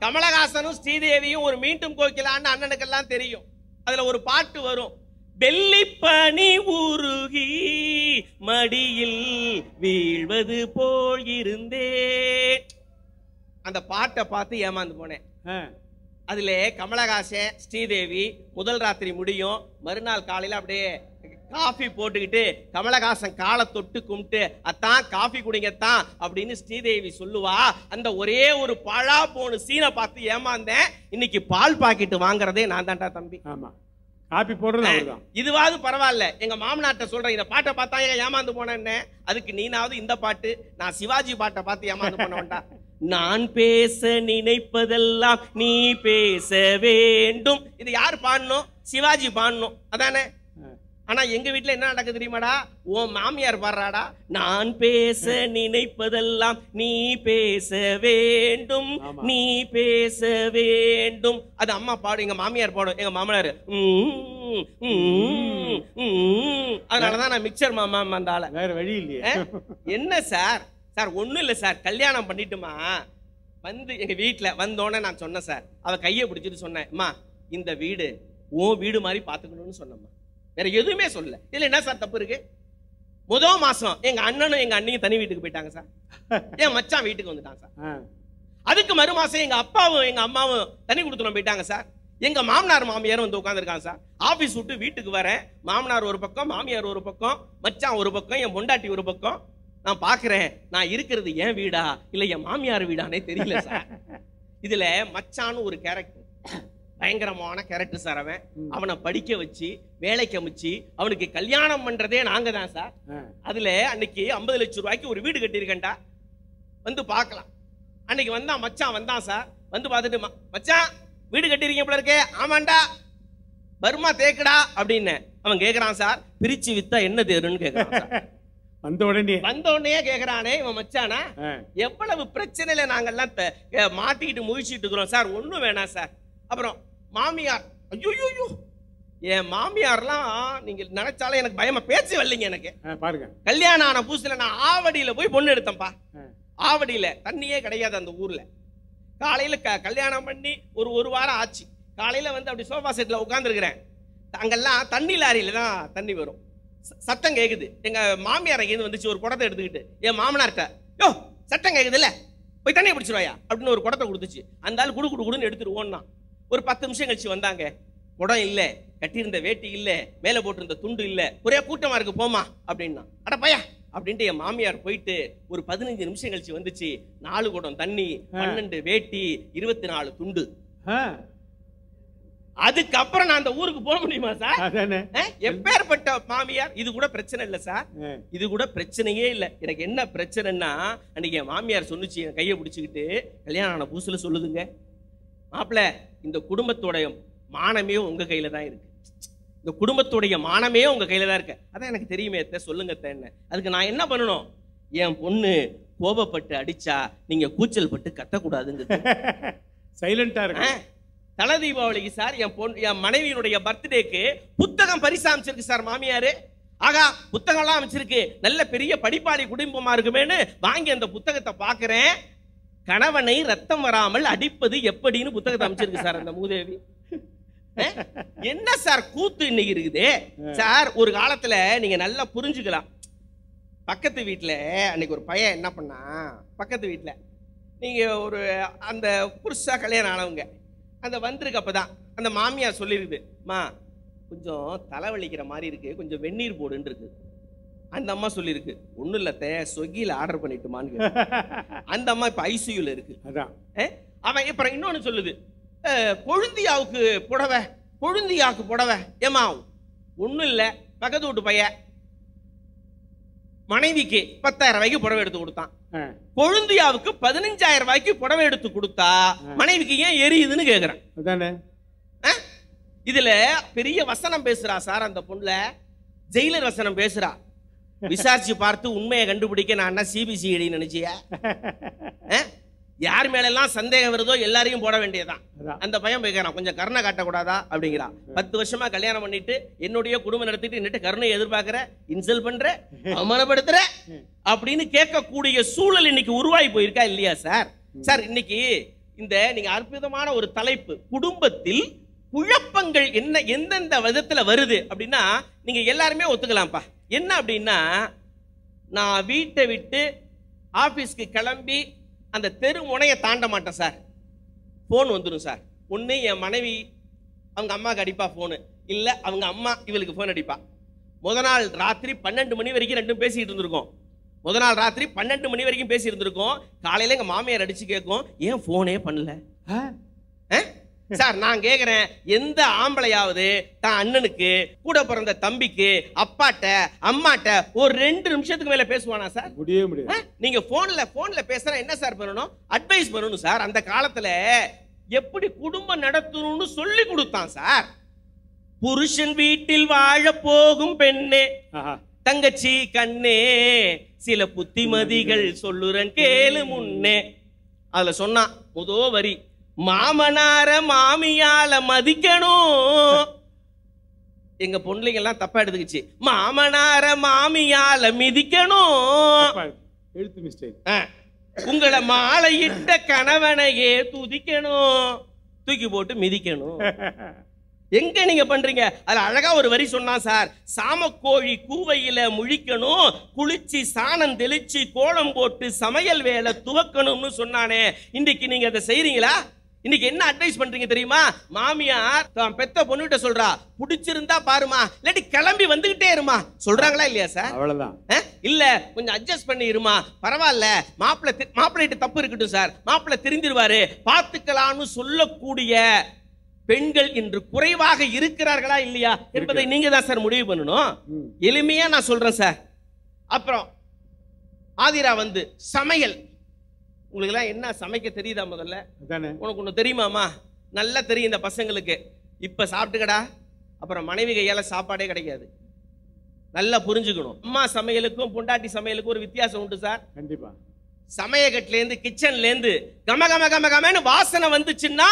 கமலஹாசனும் ஸ்ரீதேவியும் ஒரு மீண்டும் கோக்கிலான்னு அண்ணனுக்கெல்லாம் தெரியும். அதுல ஒரு பாட்டு வரும், வெள்ளி பனி உருகி மடியில் வீழ்வது போல் இருந்தேன். அந்த பாட்டை பார்த்து ஏமாந்து போனேன். அதுல கமலஹாசன் ஸ்ரீதேவி முதல் ராத்திரி முடியும், மறுநாள் காலையில அப்படியே காஃபி போட்டுக்கிட்டு கமலஹாசன் காலை தொட்டு கும்பிட்டு, அத்தான் காஃபி குடிங்கத்தான் அப்படின்னு ஸ்ரீதேவி சொல்லுவா. அந்த ஒரே ஒரு பழா போன சீனை பார்த்து ஏமாந்தேன். இன்னைக்கு பால் பாக்கெட்டு வாங்குறதே நான் தான்டா தம்பி. ஆமா, காஃபி போடுறது இதுவாவது பரவாயில்ல. எங்க மாமனாட்ட சொல்றேன், இந்த பாட்டை பார்த்தா ஏமாந்து போனேன்னு. அதுக்கு நீனாவது இந்த பாட்டு, நான் சிவாஜி பாட்டை பார்த்து ஏமாந்து போனவன்டா. நான் பேச நினைப்பதெல்லாம் நீ பேச வேண்டும். இது யார் பாடணும்? சிவாஜி பாடணும், அதானே? ஆனா எங்க வீட்டுல என்ன நடக்குது தெரியுமாடா, ஓ மாமியார் பாடுறாடா, நான் பேச நினைப்பதெல்லாம் நீ பேச வேண்டும், நீ பேச வேண்டும். அது அம்மா பாடும், எங்க மாமியார் பாடும், எங்க மாமனார். அதனாலதான் நான் மிக்சர் மாமா வந்தால வேற வழி இல்லையே. என்ன சார்? சார் ஒன்றும் இல்லை சார், கல்யாணம் பண்ணிட்டுமா வந்து எங்கள் வீட்டில் வந்தோடனே நான் சொன்னேன் சார், அவள் கையை பிடிச்சிட்டு சொன்னேன், அம்மா இந்த வீடு ஓ வீடு மாதிரி பார்த்துக்கணும்னு சொன்னம்மா, வேற எதுவுமே சொல்லலை. இதில் என்ன சார் தப்பு இருக்குது? முதல் மாதம் எங்கள் அண்ணனும் எங்கள் அண்ணியும் தனி வீட்டுக்கு போயிட்டாங்க சார், என் மச்சான் வீட்டுக்கு வந்துட்டாங்க சார். அதுக்கு மறு மாதம் எங்கள் அப்பாவும் எங்கள் அம்மாவும் தனி கொடுத்துட்டு போயிட்டாங்க சார். எங்கள் மாமனார் மாமியாரும் வந்து உட்காந்துருக்காங்க சார். ஆஃபீஸ் விட்டு வீட்டுக்கு வரேன், மாமனார் ஒரு பக்கம், மாமியார் ஒரு பக்கம், மச்சான் ஒரு பக்கம், என் பொண்டாட்டி ஒரு பக்கம். நான் பார்க்குறேன், நான் இருக்கிறது என் வீடா இல்லை என் மாமியார் வீடானே தெரியல சார். இதில் மச்சான்னு ஒரு கேரக்டர், பயங்கரமான கேரக்டர் சார். அவன் அவனை படிக்க வச்சு வேலைக்கு அமைச்சு அவனுக்கு கல்யாணம் பண்ணுறதே நாங்கள் தான் சார். அதில் அன்னைக்கு 50 லட்சம் ரூபாய்க்கு ஒரு வீடு கட்டியிருக்கேன்டா, வந்து பார்க்கலாம். அன்னைக்கு வந்தான் மச்சான், வந்தான் சார், வந்து பார்த்துட்டு, மச்சான் வீடு கட்டியிருக்கீங்க போல இருக்கே. ஆமாண்டா, பர்மா தேக்கடா அப்படின்னு அவன் கேட்குறான் சார். பிரிச்சு வித்தா என்ன தேருன்னு கேட்குறான் sir. Bandone Gagrane, Mamachana, Yapala Pretzel and Angalata, Marty to Mushi to Grossar, Wunduvana, sir. Abro, Mammy are you. Yeah, Mammy are la, Narachala and Bayama Petziling and again. Kalyana, a Pusil and Avadilla, we bonded Tampa. Avadilla, Tania Kadaya than the Urla. Kalilaka, Kalyana Mandi, Uruvara Achi, Kalila went up to Sofa said Logandra Grand. Tangala, Tandila, Tandivero. Satang egg, think a mammy again when the chore quarter did. A mamma, yo, Satang egg the left. But any butchaya, Abdul Quarter Guruchi, and that Guru wouldn't edit through one now. Or Patham Shingachivandange, Podaille, Katin the Vetile, Melabot in the Tundille, Puria Putamargo Poma, Abdina, Atapaya, Abdinta, Mammy or Poite, or Pathan in Shingachivandici, Nalu got on Tani, Pandan de Veti, Irvatinal Tundu. That's why I'm going to go to the house. That's right. If you have a question, this is not a question. If you have a question, and you have a question, and you have a question, and you have a question, and you have a question, and you have a question, and you have Taladivali, sir, your money or your birthday, put the comparisam circus, Mamiare, Aga, Puttangalam cirque, Nella Peria, Padipari, Kudimpo Margumene, Bang and the Puttakata Pakare, Kanavane, Ratamaramal, Adipadi, Yapadin, Puttakam circus, and the Mudevi. Yendas are Kutu Nigri there, Sar Urgala landing and Allah Purunjigala Pakatavitla and Nigurpaya and Napana Pakatavitla. And the Pursakalananga. And the Vandrikapada and the Mamia Solive Ma Kunjo, Talavalik, Marike, Kunjo Venir board and Riku and the Masulik, Undulate, Sogil, Arapani to Manga and the Map Isu Lirk. Eh? Am I a Prino Solive? Put in the Auk, Podava, put in the Auk, Podava, Yamau, Undula, Pakadu to Paya Manaviki, Patar, Vaki Podava to Urta. பொழுந்து யாவுக்கு 15000 ரூபாய்க்கு புடவை எடுத்து கொடுத்தா மனைவிக்கு ஏன் எரியுதுன்னு கேக்குறான் அதானே இதுல பெரிய வசனம் பேசுறா சார் அந்த பொண்ணு ஜெயிலர் வசனம் பேசுறா விசாரிச்சு பார்த்து உண்மையை கண்டுபிடிக்க நான் என்ன சிபிசிஐடி நினைச்சியா யார் மேல எல்லாம் சந்தேகம் வருதோ எல்லாரையும் போட வேண்டியதான் அந்த பயம் கேக்குறான் கொஞ்சம் கர்ண காட்ட கூடாதா அப்படிங்கறா 10 வருஷமா கல்யாணம் பண்ணிட்டு என்னோட குடும்பம் நடத்திட்டு நிட்ட கர்ணைய எதிர்பார்க்கற இன்சல் பண்ற அவமானப்படுத்துற அப்படினு கேட்க கூடிய சூழல் இன்னைக்கு உருவாகி போயிருக்கா இல்லையா சார் சார் இன்னைக்கு இந்த நீங்க அற்புதமான ஒரு தலைப்பு குடும்பத்தில் குழப்பங்கள் என்ன எந்தெந்த விதத்துல வருது அப்படினா நீங்க எல்லாரும் ஒத்துக்கலாம் பா என்ன அப்படினா நான் வீட்டை விட்டு ஆபீஸ்க்கு கிளம்பி And the third one is Tandamata, sir. Phone Undru, sir. One day, a manavi Angama Gadipa phone. Illa Angama, you will go for a dipa. Modanal Ratri, Pandant to Muniverikin and Pesi Dundugo. Modanal Ratri, Pandant to Muniverikin Pesi Dundugo. Kalilanga Mami Radichiko, ye phone a pandle. Eh? Sir Nangagre, Yenda Amblaya de Tananke, put up on the Tambike, Apata, Amata, or Rendrum Shetumela Peswana, sir. Good evening. Ning phone la Pesa and Sir Bruno, advice Bruno, sir, and the Kalatale. You put a Kudumba Nadatunu Suli Kudutan, sir. Purushan Vitil Vaja Pogum Penne Tangachi Kane Sila Putimadigal Soluran Kale Munne Alasona Mudovari. Mamanara Mamiyala Madikano Inga Pundlingala Tapadichi Mamanara Mamiyala Midikano. Here's the mistake. Ungala Mala hit the Kanavana ye to Dikano. Took you about Midikano. Yanking upon drinker, Alaga or very soon, sir. Samakori, Kuvaila, Murikano, Kulichi, San and Delichi, Kolam boat, Samayal Vela, Tuakano, Sunane, indicating at the Sairila. இன்னைக்கு என்ன அட்வைஸ் பண்றீங்க தெரியுமா மாமியார் தான் பெத்த பொண்ணுட்ட சொல்றா புடிச்சிருந்தா பாருமா இல்லடி கிளம்பி வந்துட்டே இருமா சொல்றாங்களா இல்லையா சார் அவ்வளவுதான் இல்ல கொஞ்சம் அட்ஜஸ்ட் பண்ணி இருமா பரவாயில்லை மாப்பிள்ளை தப்பு இருக்கட்டும் சார் மாப்பிள்ளை தெரிஞ்சிடுவாரு பாத்துக்கலாம்னு சொல்லக்கூடிய பெண்கள் இன்று குறைவாக இருக்கிறார்களா இல்லையா என்பதை நீங்க தான் சார் முடிவு பண்ணணும் எளிமையா நான் சொல்றேன் சார் அப்புறம் ஆதிரா வந்து சமையல் உங்களுக்குலாம் என்ன சமைக்க தெரியுதா முதல்ல அதானே உங்களுக்கு ஒன்னு தெரியுமாமா நல்லா தெரியும் இந்த பசங்களுக்கு இப்ப சாப்பிட்டுடா அப்புறம் மனைவி கையால சாப்பாடே கிடைக்காது நல்லா புரிஞ்சுக்கணும். அம்மா சமையலுக்கும் பொண்டாட்டி சமையலுக்கும் ஒரு வித்தியாசம் உண்டு சார். கண்டிப்பா. சமையக்கட்டிலேருந்து கிச்சன்லேருந்து கம கம கம கமன்னு வாசனை வந்துச்சுன்னா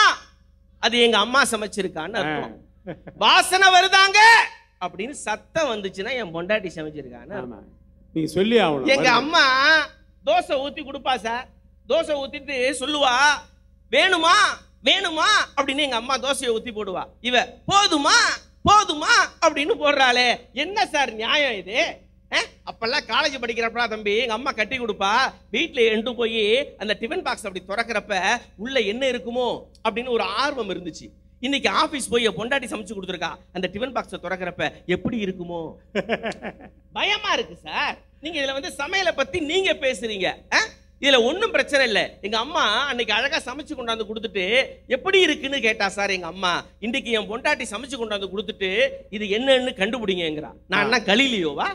அது எங்க அம்மா சமைச்சிருக்கான்னு அர்த்தம். வாசனை வருதாங்க அப்படின்னு சத்தம் வந்துச்சுன்னா என் பொண்டாட்டி சமைச்சிருக்கான்னு அர்த்தம். நீ சொல்லி ஆகணும். எங்க அம்மா தோசை ஊற்றி கொடுப்பா சார். தோசை ஊற்றிட்டு சொல்லுவா வேணுமா வேணுமா அப்படின்னு. எங்க அம்மா தோசையை ஊற்றி போடுவா. இவ போதுமா போதுமா அப்படின்னு போடுறாளே, என்ன சார் நியாயம் இது? அப்பெல்லாம் காலேஜ் படிக்கிறப்பா தம்பி எங்க அம்மா கட்டி கொடுப்பா. வீட்டுல எண்டு போய் அந்த டிஃபன் பாக்ஸ் அப்படி திறக்கிறப்ப உள்ள என்ன இருக்குமோ அப்படின்னு ஒரு ஆர்வம் இருந்துச்சு. இன்னைக்கு ஆபீஸ் போய் பொண்டாட்டி சமைச்சு கொடுத்துருக்கா, அந்த டிஃபன் பாக்ஸை திறக்கிறப்ப எப்படி இருக்குமோ பயமா இருக்கு சார். நீங்க இதுல வந்து சமையலை பத்தி நீங்க பேசுறீங்க, இதுல ஒன்றும் பிரச்சனை இல்லை. எங்க அம்மா அன்னைக்கு அழகா சமைச்சு கொண்டாந்து கொடுத்துட்டு எப்படி இருக்குன்னு கேட்டா சார். எங்க அம்மா இன்னைக்கு என் பொண்டாட்டி சமைச்சு கொண்டாந்து கொடுத்துட்டு இது என்னன்னு கண்டுபிடிங்கிறா. நான் என்ன கலிலியோவா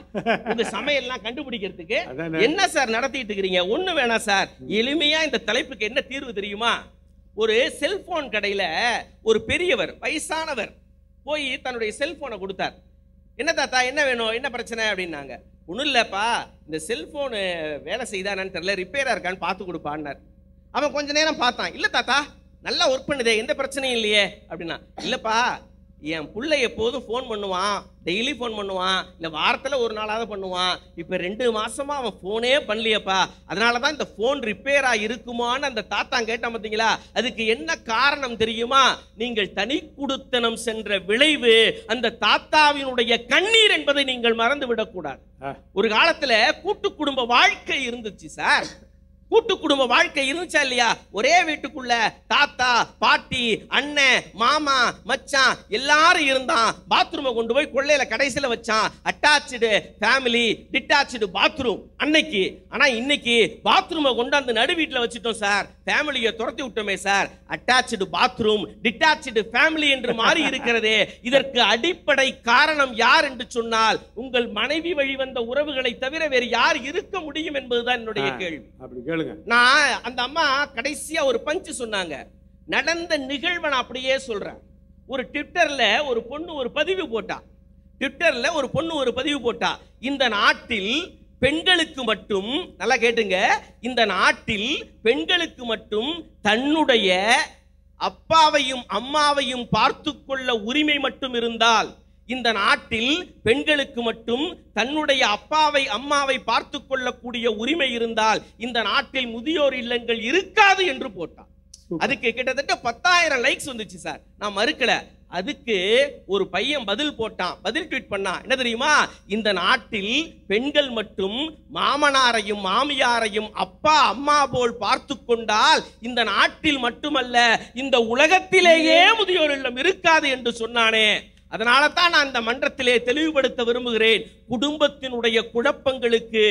உங்க சமையல்லாம் கண்டுபிடிக்கிறதுக்கு? என்ன சார் நடத்திட்டு இருக்கிறீங்க? ஒண்ணு வேணாம் சார், எளிமையா இந்த தலைப்புக்கு என்ன தீர்வு தெரியுமா? ஒரு செல்போன் கடையில ஒரு பெரியவர் வயசானவர் போய் தன்னுடைய செல்போனை கொடுத்தார். என்ன தாத்தா என்ன வேணும், என்ன பிரச்சனை அப்படின்னாங்க. ஒன்றும் இல்லைப்பா, இந்த செல்ஃபோனு வேலை செய்தானான்னு தெரியல, ரிப்பேராக இருக்கான்னு பார்த்து கொடுப்பான்னார். அவன் கொஞ்ச நேரம் பார்த்தான். இல்லை தாத்தா நல்லா ஒர்க் பண்ணுதே, எந்த பிரச்சனையும் இல்லையே அப்படின்னா. இல்லைப்பா, என் பிள்ளை எப்போதும் ஃபோன் பண்ணுவான், டெய்லி ஃபோன் பண்ணுவான், இல்லை வாரத்தில் ஒரு நாளாவது பண்ணுவான். இப்போ 2 மாசமாக அவன் ஃபோனே பண்ணலையப்பா, அதனால தான் இந்த ஃபோன் ரிப்பேராக இருக்குமான்னு அந்த தாத்தான் கேட்டான். பார்த்தீங்களா, அதுக்கு என்ன காரணம் தெரியுமா? நீங்கள் தனி குடுத்தனம் சென்ற விளைவு அந்த தாத்தாவினுடைய கண்ணீர் என்பதை நீங்கள் மறந்து விடக்கூடாது. ஒரு காலத்தில் கூட்டு குடும்ப வாழ்க்கை இருந்துச்சு சார். கூட்டு குடும்ப வாழ்க்கை இருந்துச்சா இல்லையா? ஒரே வீட்டுக்குள்ள தாத்தா பாட்டி அண்ணன் மாமா மச்சான் எல்லாரும் இருந்தான். பாத்ரூமை கொண்டு போய் கொள்ளையில கடைசியில வச்சான். அட்டாச்சு ஃபேமிலி, டிட்டாச்சு பாத்ரூம் அன்னைக்கு. ஆனா இன்னைக்கு பாத்ரூமை கொண்டாந்து நடு வீட்டுல வச்சுட்டோம் சார். ஃபேமிலியை துரத்தி விட்டோமே sir. Attach bathroom, detach family என்று மாறி இருக்கிறதே. இதற்கு அடிப்படை காரணம் யார் என்று சொன்னால் உங்கள் மனைவி வழி வந்த உறவுகளை தவிர வேறு யார் இருக்க முடியும் என்பதுதான் என்னுடைய கேள்வி. நான் அந்த அம்மா கடைசியா ஒரு பஞ்சு சொன்னாங்க. நடந்த நிகழ்வை நான் அப்படியே சொல்றேன். ஒரு ட்விட்டர்ல ஒரு பொண்ணு ஒரு பதிவு போட்டா. இந்த நாட்டில் பெண்களுக்கு மட்டும், நல்லா கேட்டுங்க, இந்த நாட்டில் பெண்களுக்கு மட்டும் தன்னுடைய அப்பாவையும் அம்மாவையும் பார்த்து கொள்ள உரிமை மட்டும் இருந்தால், இந்த நாட்டில் பெண்களுக்கு மட்டும் தன்னுடைய அப்பாவை அம்மாவை பார்த்து கொள்ளக்கூடிய உரிமை இருந்தால் இந்த நாட்டில் முதியோர் இல்லங்கள் இருக்காது என்று போட்டார். அதுக்கு கிட்டத்தட்ட 10,000 லைக்ஸ் வந்துச்சு சார். நான் மறுக்கல. அதுக்கு ஒரு பையன் பதில் போட்டான், பதில் ட்வீட் பண்ணா. என்ன தெரியுமா? இந்த நாட்டில் பெண்கள் மட்டும் மாமனாரையும் மாமியாரையும் அப்பா அம்மா போல் பார்த்து கொண்டால் இந்த நாட்டில் மட்டுமல்ல இந்த உலகத்திலேயே முதியோர் இல்லம் இருக்காது என்று சொன்னானே. அதனால தான் நான் அந்த மன்றத்திலே தெளிவுபடுத்த விரும்புகிறேன். குடும்பத்தினுடைய குழப்பங்களுக்கு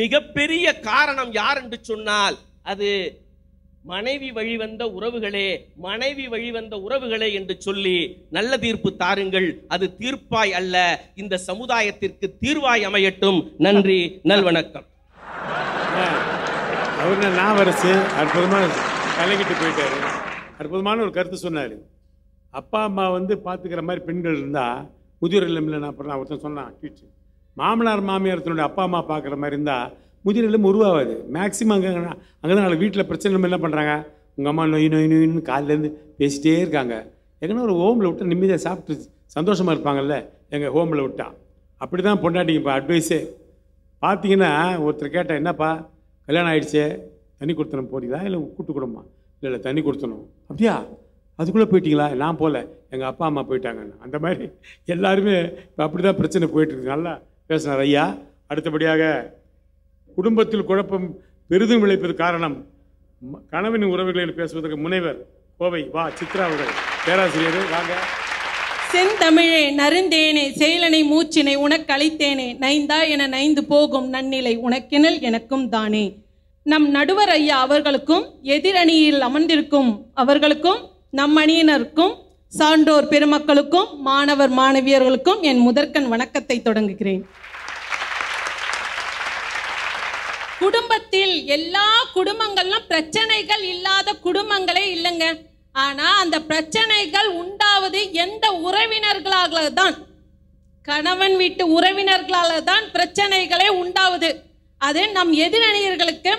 மிகப்பெரிய காரணம் யார் என்று சொன்னால் அது மனைவி வழிவந்த உறவுகளே, மனைவி வழிவந்த உறவுகளே என்று சொல்லி நல்ல தீர்ப்பு தாருங்கள். அது தீர்ப்பாய் அல்ல, இந்த சமுதாயத்திற்கு தீர்வாய் அமையட்டும். நன்றி, நல்வணக்கம். அற்புதமான கலைக்கிட்டு போயிட்டாரு. அற்புதமான ஒரு கருத்து சொன்னாரு. அப்பா அம்மா வந்து பார்த்துக்கிற மாதிரி பெண்கள் இருந்தால் முதியோர் இல்லம் இல்லைன்னா. அப்புறம் நான் ஒருத்தன் சொன்னான் ட்வீட்டு, மாமனார் மாமியார் தன்னுடைய அப்பா அம்மா பார்க்குற மாதிரி இருந்தால் முதியோர் இல்லம் உருவாகாது. மேக்ஸிமம் அங்கே தான் நாளைக்கு வீட்டில் பிரச்சனை நம்ம என்ன பண்ணுறாங்க, உங்கள் அம்மா நொய் நொய் நொயின்னு காலிலேருந்து பேசிகிட்டே இருக்காங்க. எங்கன்னா ஒரு ஹோமில் விட்டால் நிம்மதியாக சாப்பிட்டு சந்தோஷமாக இருப்பாங்கள்ல. எங்கள் ஹோமில் விட்டா அப்படி தான் பொண்டாட்டிங்க. இப்போ அட்வைஸே பார்த்தீங்கன்னா ஒருத்தர் கேட்டால், என்னப்பா கல்யாணம் ஆகிடுச்சே தண்ணி கொடுத்தனும் போறீங்களா இல்லை கூட்டு குடும்பமா? இல்லை இல்லை தண்ணி கொடுத்தனும். அப்படியா, அதுக்குள்ளே போயிட்டீங்களா? நான் போகல, எங்கள் அப்பா அம்மா போயிட்டாங்கன்னு. அந்த மாதிரி எல்லாருமே இப்போ அப்படி தான் பிரச்சனை போயிட்டுருக்கு. நல்லா பேசினார் ஐயா. அடுத்தபடியாக குடும்பத்தில் குழப்பம் பெரிதும் விளைப்பது காரணம் கணவன் உறவுகளில் பேசுவதற்கு முனைவர் கோவை வா சித்ரா அவர்கள் பேராசிரியர். வாங்க. செந்தமிழே நருந்தேனே செயலனை மூச்சினை உனக்கு அளித்தேனே, நைந்தா என நைந்து போகும் நன்னிலை உனக்கெனல் எனக்கும் தானே. நம் நடுவர் ஐயா அவர்களுக்கும் எதிரணியில் அமர்ந்திருக்கும் அவர்களுக்கும் நம் அணியினருக்கும் சான்றோர் பெருமக்களுக்கும் மாணவர் மாணவியர்களுக்கும் என் முதற்கண் வணக்கத்தை தொடங்குகிறேன். குடும்பத்தில் எல்லா குடும்பங்களும் பிரச்சனைகள் இல்லாத குடும்பங்களே இல்லைங்க. ஆனா அந்த பிரச்சனைகள் உண்டாவது எந்த உறவினர்களாக தான். கணவன் வீட்டு உறவினர்களால தான் பிரச்சனைகளே உண்டாவது. அது நம் எதிரணியர்களுக்கு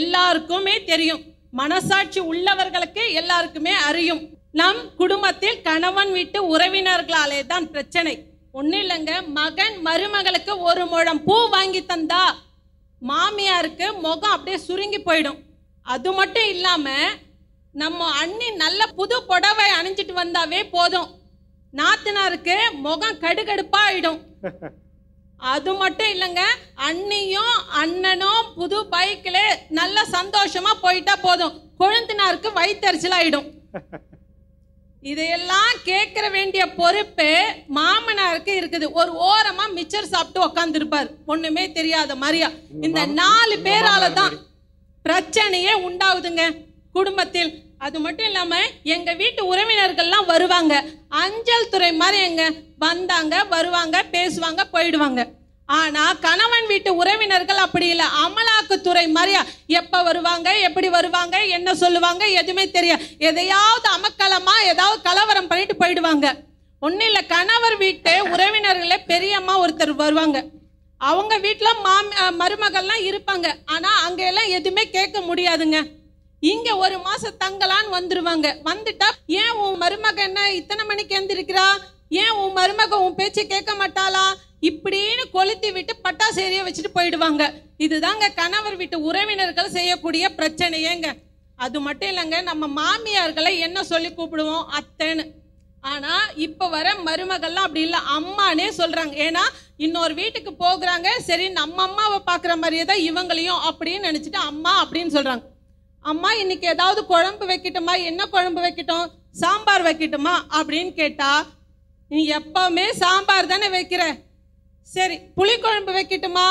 எல்லாருக்குமே தெரியும். மனசாட்சி உள்ளவர்களுக்கு எல்லாருக்குமே அறியும். நம் குடும்பத்தில் கணவன் வீட்டு உறவினர்களாலே தான் பிரச்சனை. ஒன்னும் இல்லைங்க, மகன் மருமகளுக்கு ஒரு முழம் பூ வாங்கி தந்தா மாமியாருக்கு முகம் அப்படியே சுருங்கி போயிடும். அது மட்டும் இல்லாம நம்ம அண்ணி நல்ல புது புடவை அணிஞ்சிட்டு வந்தாவே போதும், நாத்தனாருக்கு முகம் கடுகடுப்பா ஆயிடும். அது மட்டும் இல்லைங்க, அண்ணியும் அண்ணனும் புது பைக்கில நல்ல சந்தோஷமா போயிட்டா போதும், கொழுந்தனாருக்கு வயிற்றுச்சல் ஆயிடும். இதையெல்லாம் கேட்கற வேண்டிய பொறுப்பு மாமனாருக்கு இருக்குது. ஒரு ஓரமா மிச்சர் சாப்பிட்டு உக்காந்து இருப்பார், ஒண்ணுமே தெரியாத மாதிரியா. இந்த 4 பேரால தான் பிரச்சனையே உண்டாகுதுங்க குடும்பத்தில். அது மட்டும் இல்லாம எங்க வீட்டு உறவினர்கள்லாம் வருவாங்க, அஞ்சல் துறை மாதிரி எங்க வந்தாங்க வருவாங்க பேசுவாங்க போயிடுவாங்க. ஆனா கணவன் வீட்டு உறவினர்கள் அப்படி இல்லை, அமலாக்கத்துறை மாதிரியா எப்ப வருவாங்க எப்படி வருவாங்க என்ன சொல்லுவாங்க எதுவுமே தெரியாது. எதையாவது அமக்கலமா ஏதாவது கலவரம் பண்ணிட்டு போயிடுவாங்க. ஒன்னும் இல்லை, கணவர் வீட்டு உறவினர்களே பெரியம்மா ஒருத்தர் வருவாங்க, அவங்க வீட்டுல மருமகள்லாம் இருப்பாங்க. ஆனா அங்க எல்லாம் எதுவுமே கேட்க முடியாதுங்க. இங்க ஒரு மாசம் தங்கலான்னு வந்துருவாங்க. வந்துட்டா ஏன் உன் மருமக என்ன இத்தனை மணிக்கு எழுந்திருக்கிறா, ஏன் உன் மருமக உன் பேச்சு கேட்க மாட்டாளா இப்படின்னு கொளுத்தி விட்டு பட்டாசு எரிய வச்சுட்டு போயிடுவாங்க. இதுதாங்க கணவர் வீட்டு உறவினர்கள் செய்யக்கூடிய பிரச்சனையேங்க. அது மட்டும் இல்லைங்க, நம்ம மாமியார்களை என்ன சொல்லி கூப்பிடுவோம், அத்தைன்னு. ஆனா இப்ப வர மருமகள்லாம் அப்படி இல்லை, அம்மானே சொல்றாங்க. ஏன்னா இன்னொரு வீட்டுக்கு போகிறாங்க, சரி நம்ம அம்மாவை பாக்குற மாதிரியே தான் இவங்களையும் அப்படின்னு நினைச்சிட்டு அம்மா அப்படின்னு சொல்றாங்க. அம்மா இன்னைக்கு ஏதாவது குழம்பு வைக்கட்டுமா, என்ன குழம்பு வைக்கட்டும், சாம்பார் வைக்கட்டுமா அப்படின்னு கேட்டா, நீ எப்பவுமே சாம்பார் தானே வைக்கிற, சரி புளிக்குழம்பு வைக்கட்டுமா,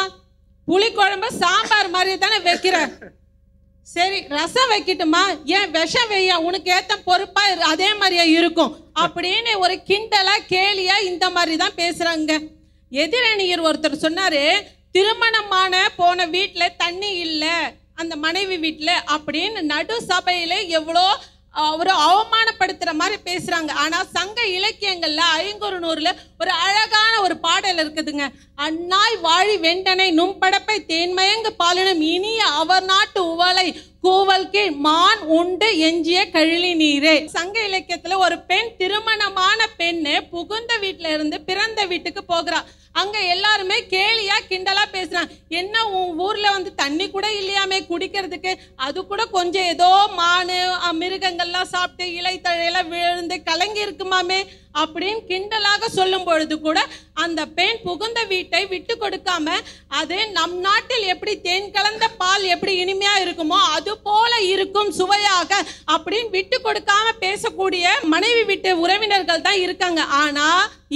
புளிக்குழம்பு சாம்பார் மாதிரி தானே வைக்கிற, சரி ரசம் வைக்கட்டுமா, ஏன் விஷம் வையா, உனக்கு ஏத்த பொறுப்பா அதே மாதிரியா இருக்கும் அப்படின்னு ஒரு கிண்டலா கேலியா இந்த மாதிரி தான் பேசுறாங்க. எதிரணியர் ஒருத்தர் சொன்னாரு, திருமணமான போன வீட்டுல தண்ணி இல்லை அந்த மனைவி வீட்டுல அப்படின்னு நடு சபையில எவ்வளோ ஒரு அவமானப்படுத்துற மாதிரி பேசுறாங்க. ஆனா சங்க இலக்கியங்கள்ல 500 ஒரு அழகான ஒரு பாடல் இருக்குதுங்க. அண்ணாய் வாழி வெண்டனை நும்படப்பை தேன்மயங்கு பாலினும் இனிய அவர் நாட்டு உவலை கூவல் கீழ் மான் உண்டு எஞ்சிய கழிலி நீரே. சங்க இலக்கியத்துல ஒரு பெண், திருமணமான பெண்ணு, புகுந்த வீட்டுல இருந்து பிறந்த வீட்டுக்கு போகிறா. அங்க எல்லாருமே கேலியா கிண்டலா பேசுறாங்க. என்ன உன் ஊர்ல வந்து தண்ணி கூட இல்லையாமே குடிக்கிறதுக்கு, அது கூட கொஞ்சம் ஏதோ மானு மிருகங்கள்லாம் சாப்பிட்டு இலைத்தழையெல்லாம் விழுந்து கலங்கி இருக்குமாமே அப்படின்னு கிண்டலாக சொல்லும் பொழுது கூட அந்த பெண் புகுந்த வீட்டை விட்டு கொடுக்காம, அது நம் நாட்டில் எப்படி தேன் கலந்த பால் எப்படி இனிமையா இருக்குமோ அது போல இருக்கும் சுவையாக அப்படின்னு விட்டு கொடுக்காம பேசக்கூடிய மனைவி வீட்டு உறவினர்கள் தான் இருக்காங்க. ஆனா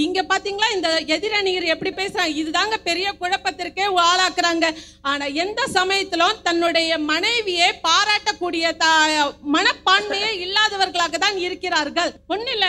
இங்க பாத்தீங்களா இந்த எதிரணியர் எப்படி பேசுறாங்க. இதுதாங்க பெரிய குழப்பத்திற்கே ஆளாக்குறாங்க. ஆனா எந்த சமயத்திலும் தன்னுடைய மனைவியை பாராட்டக்கூடிய மனப்பான்மையே இல்லாதவர்களாக தான் இருக்கிறார்கள். ஒன்னும் இல்ல,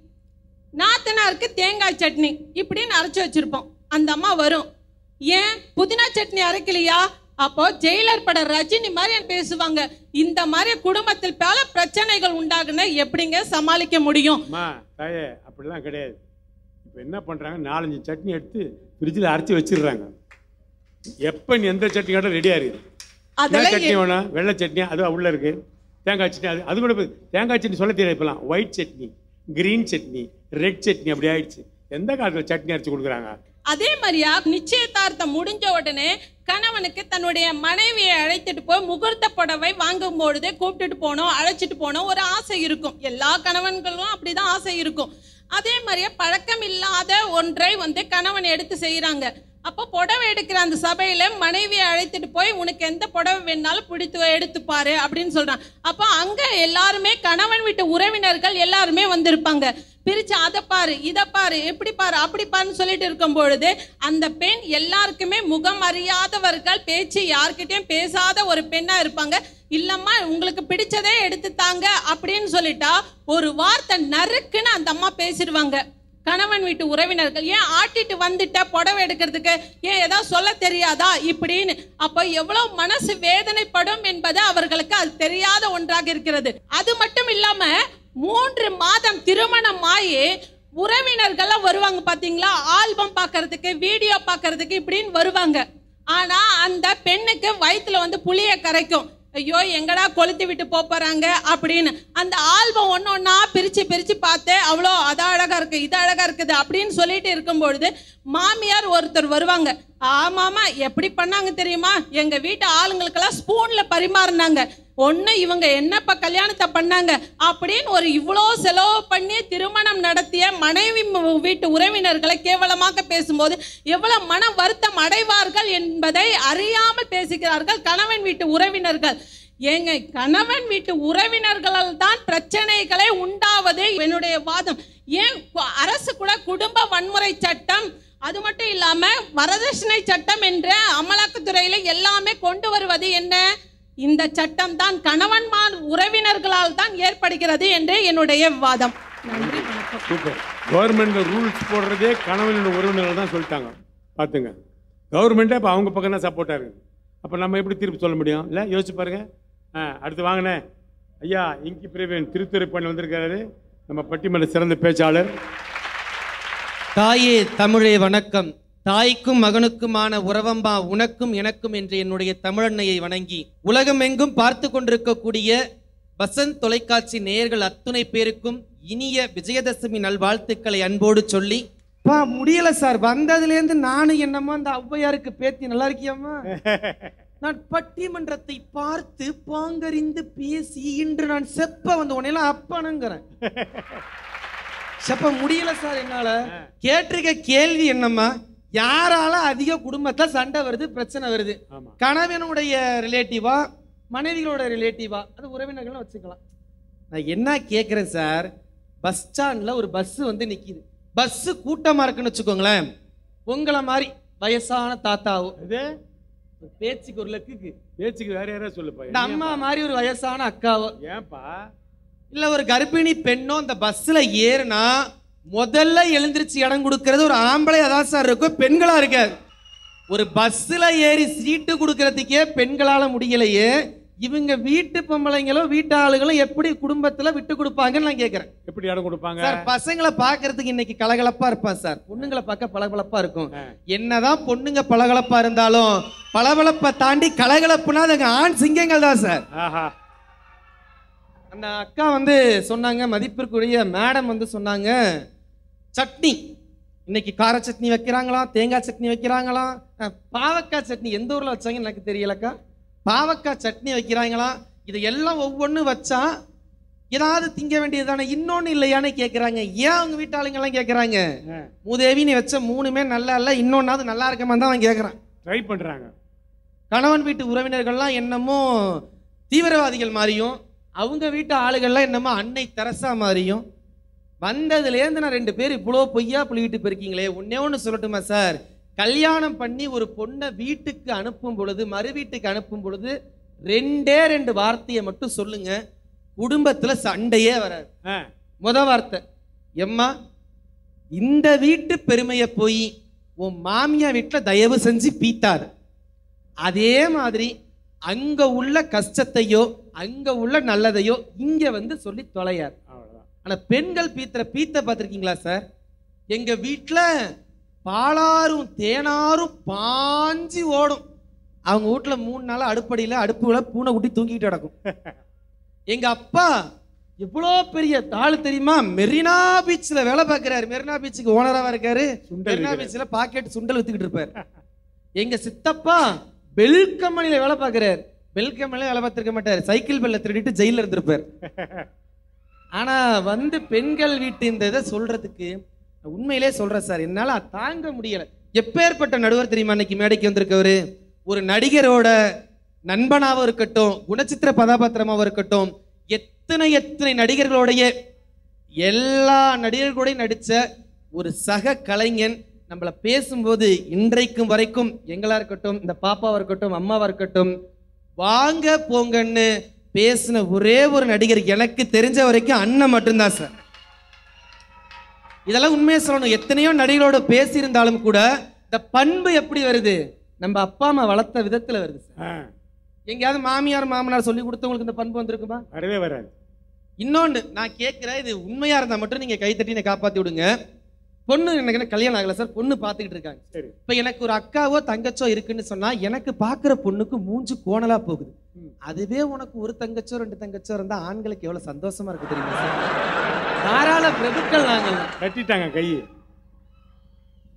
நாத்தனாருக்கு தேங்காய் சட்னி இப்படின்னு அரைச்சி வச்சிருப்போம். அந்த அம்மா வரும், ஏன் புதினா சட்னி அரைக்கலையா, அப்போ ஜெயிலர் பட ரஜினி மாதிரி பேசுவாங்க. இந்த மாதிரி குடும்பத்தில் பல பிரச்சனைகள் உண்டாகுன்னு எப்படிங்க சமாளிக்க முடியும்? அப்படிலாம் கிடையாது. இப்போ என்ன பண்றாங்க, 4-5 சட்னி எடுத்து ஃப்ரிட்ஜில் அரைச்சி வச்சிடுறாங்க. எப்ப நீ எந்த சட்னி கேட்டாலும் ரெடியா இருக்குது. சட்னி வேணா, வெள்ளை சட்னி அது உள்ள இருக்கு, தேங்காய் சட்னி அது கூட. தேங்காய் சட்னி சொல்ல தெரியாது இப்பெல்லாம், white chutney, green chutney, red chutney அப்படி ஆயிடுச்சு. எந்த காலத்துல சட்னி அரைச்சு கொடுக்குறாங்க? அதே மாதிரியா நிச்சயதார்த்தம் முடிஞ்ச உடனே கணவனுக்கு தன்னுடைய மனைவியை அழைத்துட்டு போய் முகூர்த்த புடவை வாங்கும் பொழுது கூப்பிட்டுட்டு போனோம் அழைச்சிட்டு போனோம் ஒரு ஆசை இருக்கும். எல்லா கணவன்களும் அப்படிதான் ஆசை இருக்கும். அதே மாதிரியே பழக்கம் இல்லாத ஒன்றை வந்து கணவன் எடுத்து செய்யறாங்க. அப்ப பொடவை எடுக்கிற அந்த சபையில மனைவியை அழைத்துட்டு போய் உனக்கு எந்த பொடவை வேணாலும் பிடித்து எடுத்துப்பாரு அப்படின்னு சொல்றான். அப்ப அங்க எல்லாருமே கணவன் வீட்டு உறவினர்கள் எல்லாருமே வந்திருப்பாங்க. பிரிச்சு அதை பாரு இதை பாரு எப்படி பாரு அப்படி பாருன்னு சொல்லிட்டு இருக்கும் பொழுது அந்த பெண் எல்லாருக்குமே முகம் அறியாதவர்கள், பேச்சு யார்கிட்டயும் பேசாத ஒரு பெண்ணா இருப்பாங்க. இல்லம்மா உங்களுக்கு பிடிச்சதே எடுத்துத்தாங்க அப்படின்னு சொல்லிட்டா ஒரு வார்த்தை நறுக்குன்னு அந்த அம்மா பேசிடுவாங்க. கணவன் வீட்டு உறவினர்கள், ஏன் ஆட்டிட்டு வந்துட்ட புடவை எடுக்கிறதுக்கு, ஏன் ஏதாவது சொல்ல தெரியாதா இப்படின்னு. அப்போ எவ்வளவு மனசு வேதனைப்படும் என்பது அவர்களுக்கு அது தெரியாத ஒன்றாக இருக்கிறது. அது மட்டும் இல்லாம 3 மாதம் திருமணம் ஆகி உறவினர்கள்லாம் வருவாங்க பாத்தீங்களா, ஆல்பம் பாக்கிறதுக்கு வீடியோ பாக்கிறதுக்கு இப்படின்னு வருவாங்க. ஆனா அந்த பெண்ணுக்கு வயிற்றுல வந்து புளிய கரைக்கும், ஐயோ எங்கடா கொளுத்து விட்டு போறாங்க அப்படின்னு. அந்த ஆல்பம் ஒன்று ஒன்றா பிரித்து பிரித்து பார்த்து அவ்வளோ அதான் அழகாக இருக்குது இது அழகாக இருக்குது அப்படின்னு சொல்லிட்டு இருக்கும்பொழுது மாமியார் ஒருத்தர் வருவாங்க. ஆமாமா எப்படி பண்ணாங்க தெரியுமா, எங்கள் வீட்டு ஆளுங்களுக்கெல்லாம் ஸ்பூனில் பரிமாறினாங்க, ஒன்று இவங்க என்னப்பா கல்யாணத்தை பண்ணாங்க அப்படின்னு ஒரு இவ்வளோ செலவு பண்ணி திருமணம் நடத்திய மனைவி வீட்டு உறவினர்களை கேவலமாக பேசும்போது எவ்வளோ மன வருத்தம் அடைவார்கள் என்பதை அறியாமல் பேசுகிறார்கள் கணவன் வீட்டு உறவினர்கள். ஏங்க கணவன் வீட்டு உறவினர்களால் தான் பிரச்சனைகளை உண்டாவது என்னுடைய வாதம். ஏன் அரசு கூட குடும்ப வன்முறை சட்டம், அது மட்டும் இல்லாமல் வரதட்சணை சட்டம் என்ற அமலாக்கத்துறையில எல்லாமே கொண்டு வருவது என்ன, இந்த சட்டம் தான் கணவன்மார் உறவினர்களால் தான் ஏற்படுகிறது என்று என்னுடைய வாதம். நன்றி. கவர்மெண்ட் ரூல்ஸ் போடுறதே கணவனோட உறவினர்கள் தான் சொல்லிட்டாங்க பார்த்துங்க. கவர்மெண்ட்டே இப்போ அவங்க பக்கம் தான் சப்போர்ட்டாக இருக்குது. அப்போ நம்ம எப்படி திருப்பி சொல்ல முடியும் இல்லை, யோசிச்சு பாருங்கள். அடுத்து வாங்கினேன் ஐயா இங்கி பிரவீன் திருத்துறைப்பண்ணி வந்திருக்காரு, நம்ம பட்டிமன்ற சிறந்த பேச்சாளர். தாயே தமிழே வணக்கம். தாய்க்கும் மகனுக்குமான உறவம்பா உனக்கும் எனக்கும் என்று என்னுடைய தமிழன்னையை வணங்கி உலகமெங்கும் பார்த்து கொண்டிருக்கக்கூடிய வசந்த் தொலைக்காட்சி நேயர்கள் அத்துணை பேருக்கும் இனிய விஜயதசமி நல்வாழ்த்துக்களை அன்போடு சொல்லி பா முடியல சார், வந்ததுலேருந்து நானும் என்னம்மா அந்த ஔவையாருக்கு பேத்தி நல்லா இருக்கியம்மா. நான் பட்டிமன்றத்தை பார்த்து பாங்கறிந்து பேசி இன்று நான் செப்ப வந்து உன்னையெல்லாம் அப்பணுங்கிறேன். செப்ப முடியல சார் என்னால். கேட்டிருக்க கேள்வி என்னம்மா, யாரால அதிக குடும்பத்துல சண்டை வருது பிரச்சனை வருது, கணவனுடைய ரிலேட்டிவா மனைவிகளோட ரிலேட்டிவா, அது உறவினர்கள் வச்சுக்கலாம். நான் என்ன கேட்குறேன் சார், பஸ் ஸ்டாண்ட்ல ஒரு பஸ் வந்து நிற்கிது, பஸ் கூட்டமா இருக்குன்னு வச்சுக்கோங்களேன். உங்களை மாதிரி வயசான தாத்தாவும் பேச்சுக்கு ஒரு லக்குக்கு பேச்சுக்கு வேற யாராவது சொல்லுப்பா, இந்த அம்மா மாதிரி ஒரு வயசான அக்காவோ ஏன்பா இல்லை ஒரு கர்ப்பிணி பெண்ணோ அந்த பஸ்ல ஏறுனா முதல்ல எழுந்திரிச்சு இடம் கொடுக்கறது ஒரு ஆம்பளையா தான் சார் இருக்கும், பெண்களா இருக்காது. ஒரு பஸ்ல ஏறி சீட்டு கொடுக்கறதுக்கே பெண்களால முடியலையே, இவங்க வீட்டு பொம்பளைங்களும் வீட்டு ஆளுகளும் எப்படி குடும்பத்துல விட்டு கொடுப்பாங்கன்னு நான் கேட்கறேன். எப்படி இடம் கொடுப்பாங்க சார்? பசங்களை பாக்குறதுக்கு இன்னைக்கு கலகலப்பா இருப்பான் சார், பொண்ணுங்களை பார்க்க பளபளப்பா இருக்கும். என்னதான் பொண்ணுங்க பளகலப்பா இருந்தாலும் பளபளப்பை தாண்டி கலகலப்புனா அதுங்க ஆண் சிங்கங்கள் தான் சார். அந்த அக்கா வந்து சொன்னாங்க, மதிப்பிற்குரிய மேடம் வந்து சொன்னாங்க, சட்னி இன்னைக்கு கார சட்னி வைக்கிறாங்களாம், தேங்காய் சட்னி வைக்கிறாங்களாம், பாவக்காய் சட்னி எந்த ஊரில் வச்சாங்கன்னு எனக்கு தெரியலக்கா, பாவக்காய் சட்னி வைக்கிறாங்களாம், இது எல்லாம் ஒவ்வொன்றும் வச்சா ஏதாவது திங்க வேண்டியது தானே, இன்னொன்று இல்லையான்னு கேட்குறாங்க. ஏன் அவங்க வீட்டாளுங்கெல்லாம் கேட்குறாங்க, மூதேவி நீ வச்ச 3மே நல்லா இல்லை இன்னொன்னாவது நல்லா இருக்கமா தான் அவன் கேட்குறான், ட்ரை பண்ணுறாங்க. கணவன் வீட்டு உறவினர்கள்லாம் என்னமோ தீவிரவாதிகள் மாதிரியும் அவங்க வீட்டு ஆளுகள்லாம் என்னமோ அன்னை தெரசா மாதிரியும் வந்ததுலேருந்து நான் 2 பேர் இவ்வளோ பொய்யா புள்ளிட்டு போயிருக்கீங்களே. ஒன்னே ஒன்று சொல்லட்டுமா சார், கல்யாணம் பண்ணி ஒரு பொண்ணை வீட்டுக்கு அனுப்பும் பொழுது மறு வீட்டுக்கு அனுப்பும் பொழுது 2 வார்த்தையை மட்டும் சொல்லுங்க, குடும்பத்தில் சண்டையே வராது. முதல் வார்த்தை எம்மா இந்த வீட்டு பெருமையை போய் உன் மாமியா வீட்டில் தயவு செஞ்சு பீத்தாரு, அதே மாதிரி அங்க உள்ள கஷ்டத்தையோ அங்க உள்ள நல்லதையோ இங்க வந்து சொல்லி தொலையார். ஆனா பெண்கள் பீத்த பார்த்திருக்கீங்களா சார், எங்க வீட்டுல பாலாரும் தேனாரும் பாஞ்சி ஓடும், அவங்க வீட்டுல 3 நாள் அடுப்படியில அடுப்புல பூனை குட்டி தூங்கிட்டு கிடக்கும். எங்க அப்பா எவ்வளோ பெரிய தாள் தெரியுமா, மெரினா பீச்ல வேலை பார்க்கிறாரு, மெரினா பீச்சுக்கு ஓனராவா இருக்காரு, மெரினா பீச்ல பாக்கெட் சுண்டல் வித்துக்கிட்டு இருப்பாரு. எங்க சித்தப்பா பெல்கம்பெனியில வேலை பார்க்கிறார், பெல்கம்பெனியில வேலை பார்த்திருக்க மாட்டார், சைக்கிள் பெல்ல திருடிட்டு ஜெயில இருந்திருப்பார். ஆனா வந்து பெண்கள் வீட்டு இந்த இதை சொல்றதுக்கு உண்மையிலே சொல்றேன் சார் என்னால தாங்க முடியல. எப்பேற்பட்ட நடுவர் தெரியுமா இன்னைக்கு மேடைக்கு வந்திருக்கவரு? ஒரு நடிகரோட நண்பனாவும் இருக்கட்டும், குணச்சித்திர பதாபாத்திரமாவும் இருக்கட்டும், எத்தனை எத்தனை நடிகர்களுடைய எல்லா நடிகர்களோடையும் நடித்த ஒரு சக கலைஞன் நம்மளை பேசும்போது இன்றைக்கும் வரைக்கும் எங்களா இருக்கட்டும், இந்த பாப்பாவாக இருக்கட்டும், அம்மாவாக இருக்கட்டும், வாங்க போங்கன்னு பேசின ஒரே ஒரு நடிகர் எனக்கு தெரிஞ்ச வரைக்கும் அண்ணன் மட்டும்தான் சார். இதெல்லாம் உண்மையை சொல்லணும். எத்தனையோ நடிகளோட பேசியிருந்தாலும் கூட இந்த பண்பு எப்படி வருது? நம்ம அப்பா அம்மா வளர்த்த விதத்தில் வருது சார். எங்கேயாவது மாமியார் மாமனார் சொல்லி கொடுத்தவங்களுக்கு இந்த பண்பு வந்திருக்குமா? வரவே வராது. இன்னொன்று நான் கேட்குறேன், இது உண்மையாக இருந்தால் மட்டும் நீங்கள் கைத்தட்டி என்னை காப்பாற்றி விடுங்க. பொண்ணு எனக்கு என்ன கல்யாணம் ஆகலை சார், பொண்ணு பார்த்துக்கிட்டு இருக்காங்க. இப்போ எனக்கு ஒரு அக்காவோ தங்கச்சோ இருக்குன்னு சொன்னால் எனக்கு பார்க்குற பொண்ணுக்கு மூஞ்சு கோணலாக போகுது. அதுவே உனக்கு ஒரு தங்கச்சோ ரெண்டு தங்கச்சோ இருந்தால் ஆண்களுக்கு எவ்வளோ சந்தோஷமா இருக்கு தெரியுமா சார்? தாராள பிரபுக்கள் நாங்கள் கட்டிட்டாங்க கையை.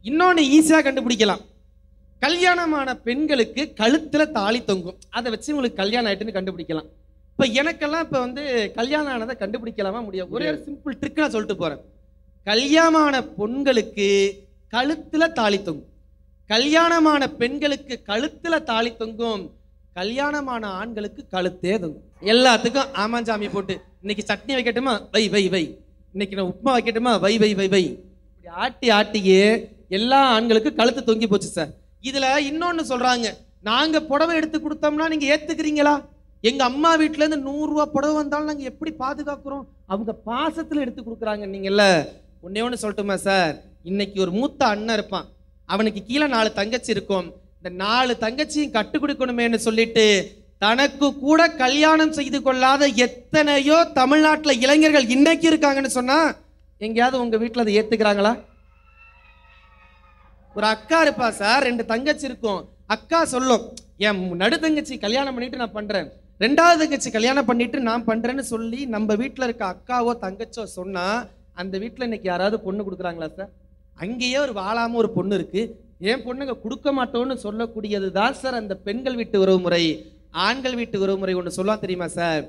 இன்னொன்று ஈஸியாக கண்டுபிடிக்கலாம். கல்யாணமான பெண்களுக்கு கழுத்தில் தாலி தொங்கும், அதை வச்சு உங்களுக்கு கல்யாணம் ஆகிட்டுன்னு கண்டுபிடிக்கலாம். இப்போ எனக்கெல்லாம் இப்போ வந்து கல்யாணம் ஆனதை கண்டுபிடிக்கலாமா முடியாது? ஒரே ஒரு சிம்பிள் ட்ரிக் நான் சொல்லிட்டு போகிறேன். கல்யாணமான பொண்களுக்கு கழுத்தில் தாலி தொங்கும், கல்யாணமான பெண்களுக்கு கழுத்தில் தாலி தொங்கும், கல்யாணமான ஆண்களுக்கு கழுத்தே தொங்கும். எல்லாத்துக்கும் ஆமாஞ்சாமி போட்டு இன்னைக்கு சட்னி வைக்கட்டுமா, வை வை வை, இன்னைக்கு நான் உப்புமா வைக்கட்டுமா, வை வை வை வை, இப்படி ஆட்டி ஆட்டியே எல்லா ஆண்களுக்கும் கழுத்து தொங்கி போச்சு சார். இதுல இன்னொன்னு சொல்றாங்க, நாங்க புடவை எடுத்து கொடுத்தோம்னா நீங்க ஏத்துக்கிறீங்களா? எங்க அம்மா வீட்டுல இருந்து 100 ரூபா புடவை வந்தாலும் நாங்க எப்படி பாதுகாக்கிறோம்? அவங்க பாசத்துல எடுத்து கொடுக்குறாங்க. நீங்கல்ல ஒன்னே ஒன்று சொல்லட்டுமா சார், இன்னைக்கு ஒரு மூத்த அண்ணன் இருப்பான், அவனுக்கு கீழே 4 தங்கச்சி இருக்கும். இந்த 4 தங்கச்சியும் கட்டு கொடுக்கணுமேன்னு சொல்லிட்டு தனக்கு கூட கல்யாணம் செய்து கொள்ளாத எத்தனையோ தமிழ்நாட்டில் இளைஞர்கள் இன்னைக்கு இருக்காங்கன்னு சொன்னா எங்கேயாவது உங்க வீட்டில் அதை ஏத்துக்கிறாங்களா? ஒரு அக்கா இருப்பா சார், 2 தங்கச்சி இருக்கும். அக்கா சொல்லும், என் நடு தங்கச்சி கல்யாணம் பண்ணிட்டு நான் பண்றேன், 2வது தங்கச்சி கல்யாணம் பண்ணிட்டு நான் பண்றேன்னு சொல்லி நம்ம வீட்டில் இருக்க அக்காவோ தங்கச்சோ சொன்னா அந்த வீட்டில் இன்னைக்கு யாராவது பொண்ணு கொடுக்குறாங்களா சார்? அங்கேயே ஒரு வாழாம ஒரு பொண்ணு இருக்கு, ஏன் பொண்ணுங்க கொடுக்க மாட்டோம்னு சொல்லக்கூடியது தான் சார் அந்த பெண்கள் வீட்டு உறவு முறை. ஆண்கள் வீட்டு உறவு முறை ஒன்று சொல்லுவா தெரியுமா சார்,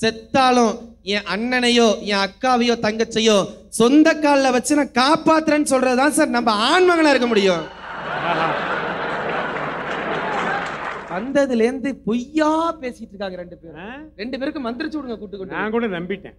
செத்தாலும் என் அண்ணனையோ என் அக்காவையோ தங்கச்சையோ சொந்த காலில் வச்சு நான் காப்பாத்துறேன்னு சொல்றதுதான் சார் நம்ம ஆண்மகனா இருக்க முடியும். வந்ததுலேருந்து பொய்யா பேசிட்டு இருக்காங்க 2 பேரும் 2 பேருக்கு மந்திரிச்சு விடுங்க கூட்டுக்கொண்டு. நான் கூட நம்பிட்டேன்.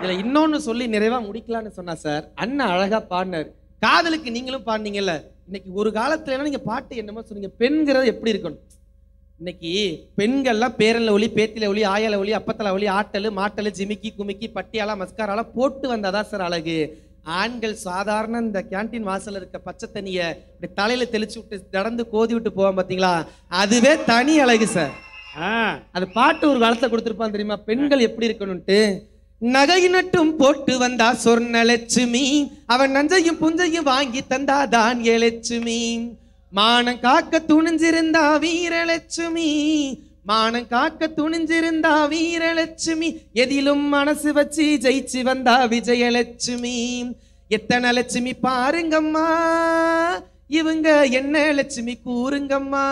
இதில் இன்னொன்று சொல்லி நிறைவாக முடிக்கலான்னு சொன்னா சார், அண்ணன் அழகாக பாடினார், காதலுக்கு நீங்களும் பாடினீங்கல்ல. இன்னைக்கு ஒரு காலத்துலலாம் நீங்கள் பாட்டு என்னமோ சொன்னீங்க, பெண்கிறது எப்படி இருக்கணும்? இன்னைக்கு பெண்கள்லாம் பேரல ஒளி, பேத்தில ஒளி, ஆயல ஒளி, அப்பத்தல ஒளி, ஆட்டல் மாட்டல், ஜிமிக்கி குமிக்கி, பட்டியாலா மஸ்காராலாம் போட்டு வந்தாதான் சார் அழகு. ஆண்கள் சாதாரண இந்த கேன்டீன் வாசல் இருக்க பச்சை தண்ணியை இப்படி தலையில தெளிச்சு விட்டு நடந்து கோதி விட்டு போவான் பாத்தீங்களா, அதுவே தனி அழகு சார். அது பாட்டு ஒரு காலத்துல கொடுத்துருப்பான் தெரியுமா, பெண்கள் எப்படி இருக்கணும்ட்டு. நகையினட்டும் போட்டு வந்தா சொன்ன லட்சுமி, அவன் நஞ்சையும் புஞ்சையும் வாங்கி தந்தா தான் ஏ லட்சுமி, மானம் காக்க துணிஞ்சிருந்தா வீரலட்சுமி, மானம் காக்க துணிஞ்சிருந்தா வீரலட்சுமி, எதிலும் மனசு வச்சு ஜெயிச்சு வந்தா விஜயலட்சுமி. எத்தனை லட்சுமி பாருங்கம்மா, இவங்க என்ன லட்சுமி கூறுங்கம்மா,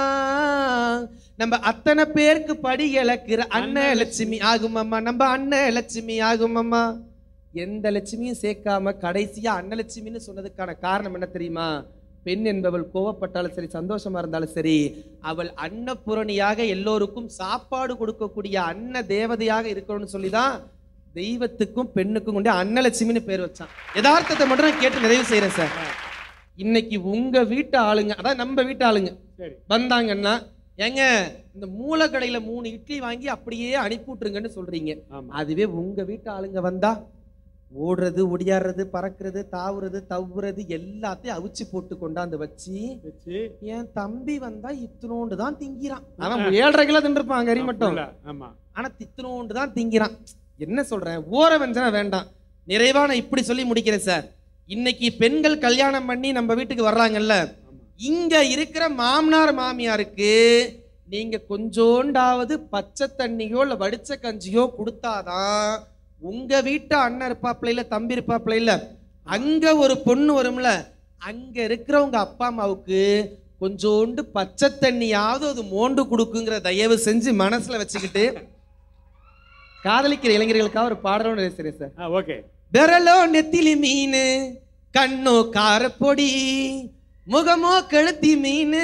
நம்ம அத்தனை பேருக்கு படி இழக்கிற அண்ணன் லட்சுமி ஆகுமம்மா, நம்ம அண்ணன் லட்சுமி ஆகுமம்மா. எந்த லட்சுமியும் சேர்க்காம கடைசியா அண்ணன் லட்சுமின்னு சொன்னதுக்கான காரணம் என்ன தெரியுமா? பெண் என்பவள் கோவப்பட்டாலும் சரி, சந்தோஷமா இருந்தாலும் சரி, அவள் அன்னபூரணியாக எல்லோருக்கும் சாப்பாடு கொடுக்கக்கூடிய அன்ன தேவதையாக இருக்கணும்னு சொல்லிதான் தெய்வத்துக்கும் பெண்ணுக்கும் கொண்டு அன்னலட்சுமின்னு பேர் வச்சான். யதார்த்தத்தை மட்டும் நான் கேட்டு நிறைவு செய்யறேன் சார். இன்னைக்கு உங்க வீட்டு ஆளுங்க, அதான் நம்ம வீட்டு ஆளுங்க வந்தாங்கன்னா, ஏங்க இந்த மூளை கடையில 3 இட்லி வாங்கி அப்படியே அனுப்பி விட்டுருங்கன்னு சொல்றீங்க. அதுவே உங்க வீட்டு ஆளுங்க வந்தா ஓடுறது, ஒடியாடுறது, பறக்கிறது, தாவுறது, தவுறது எல்லாத்தையும் அவிச்சு போட்டு கொண்டாந்து வச்சு, என் தம்பி வந்தா இத்தனோண்டு தான் திங்கிறான், அவன் 7.5 கிலோ தின்றுப்பான் கறி மட்டும், ஆனா இத்தனோண்டு தான் திங்கிறான். என்ன சொல்றேன், ஓர வஞ்சனா வேண்டாம். நிறைவா நான் இப்படி சொல்லி முடிக்கிறேன் சார், இன்னைக்கு பெண்கள் கல்யாணம் பண்ணி நம்ம வீட்டுக்கு வர்றாங்கல்ல, இங்க இருக்கிற மாமனார் மாமியாருக்கு நீங்க கொஞ்சோண்டாவது பச்சை தண்ணியோ இல்ல வடிச்ச கஞ்சியோ கொடுத்தாதான் உங்க வீட்டு அண்ணன் இருப்பாப்ல இல்ல தம்பி இருப்பாப்ல இல்ல அங்க ஒரு பொண்ணு வரும்ல அங்க இருக்கிறவங்க அப்பா அம்மாவுக்கு கொஞ்சோண்டு பச்சை தண்ணியாவது அது மோண்டு கொடுக்குங்கிற தயவு செஞ்சு மனசுல வச்சுக்கிட்டு காதலிக்கிற இளைஞர்களுக்காக ஒரு பாடலும் நினைச்சிருக்கேன் சார். ஓகே. விரலோ நெத்திலி மீன் கண்ணோ காரப்பொடி முகமோ கழுத்தி மீன்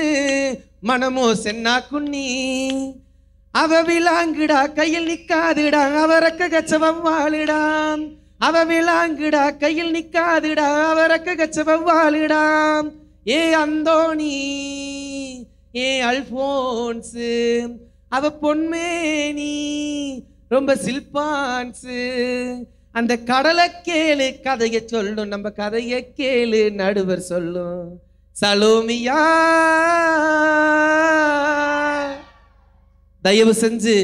மனமோ சென்னா குண்ணி அவ விலாங்குடா கையில் நிக்காதுடா அவரக்க கச்சவவ்வாளிடாம் அவ விலாங்குடா கையில் நிக்காதுடா அவரக்க கச்சவவ்வாளிடாம் ஏ அந்தோணி ஏ அல்போன்ஸு அவ பொன்மேனி ரொம்ப சில்பான்ஸு அந்த கடலை கேளு கதையை சொல்லும் நம்ம கதையை கேளு நடுவர் சொல்லும் சலோமியா தயவு செஞ்சு